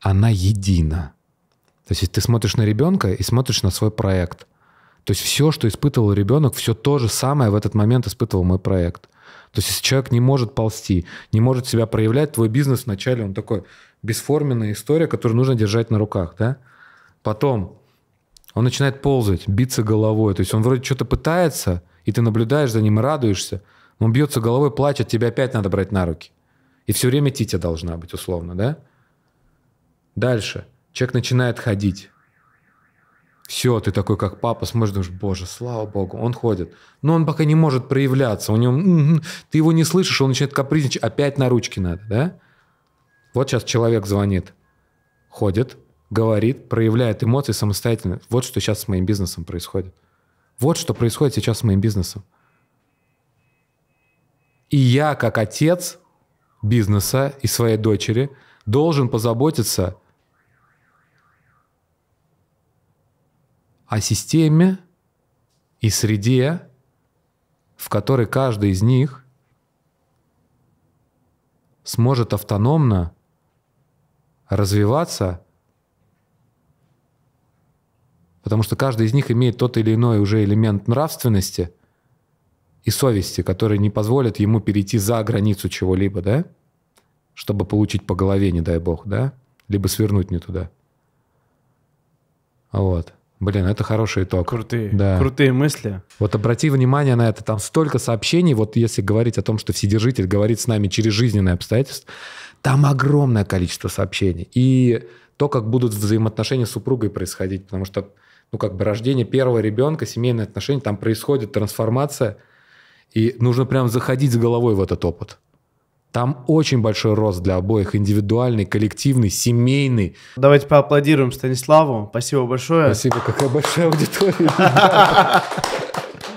она едина. То есть ты смотришь на ребенка и смотришь на свой проект. То есть все, что испытывал ребенок, все то же самое в этот момент испытывал мой проект. То есть если человек не может ползти, не может себя проявлять, твой бизнес вначале, он такой бесформенная история, которую нужно держать на руках. Да? Потом он начинает ползать, биться головой. То есть он вроде что-то пытается, и ты наблюдаешь за ним и радуешься. Он бьется головой, плачет, тебя опять надо брать на руки. И все время титя должна быть, условно, да? Дальше. Человек начинает ходить. Все, ты такой, как папа, смотришь, думаешь, боже, слава богу, он ходит. Но он пока не может проявляться. У него, ты его не слышишь, он начинает капризничать. Опять на ручки надо, да? Вот сейчас человек звонит. Ходит, говорит, проявляет эмоции самостоятельно. Вот что сейчас с моим бизнесом происходит. Вот что происходит сейчас с моим бизнесом. И я, как отец бизнеса и своей дочери, должен позаботиться о системе и среде, в которой каждый из них сможет автономно развиваться, потому что каждый из них имеет тот или иной уже элемент нравственности и совести, который не позволит ему перейти за границу чего-либо, да? Чтобы получить по голове, не дай бог, да? Либо свернуть не туда. Вот. Блин, это хороший итог. Крутые мысли. Вот обрати внимание на это. Там столько сообщений, вот если говорить о том, что Вседержитель говорит с нами через жизненные обстоятельства, там огромное количество сообщений. И то, как будут взаимоотношения с супругой происходить, потому что, ну, как бы рождение первого ребенка, семейные отношения, там происходит трансформация, и нужно прям заходить с головой в этот опыт. Там очень большой рост для обоих, индивидуальный, коллективный, семейный. Давайте поаплодируем Станиславу. Спасибо большое. Спасибо, какая большая аудитория.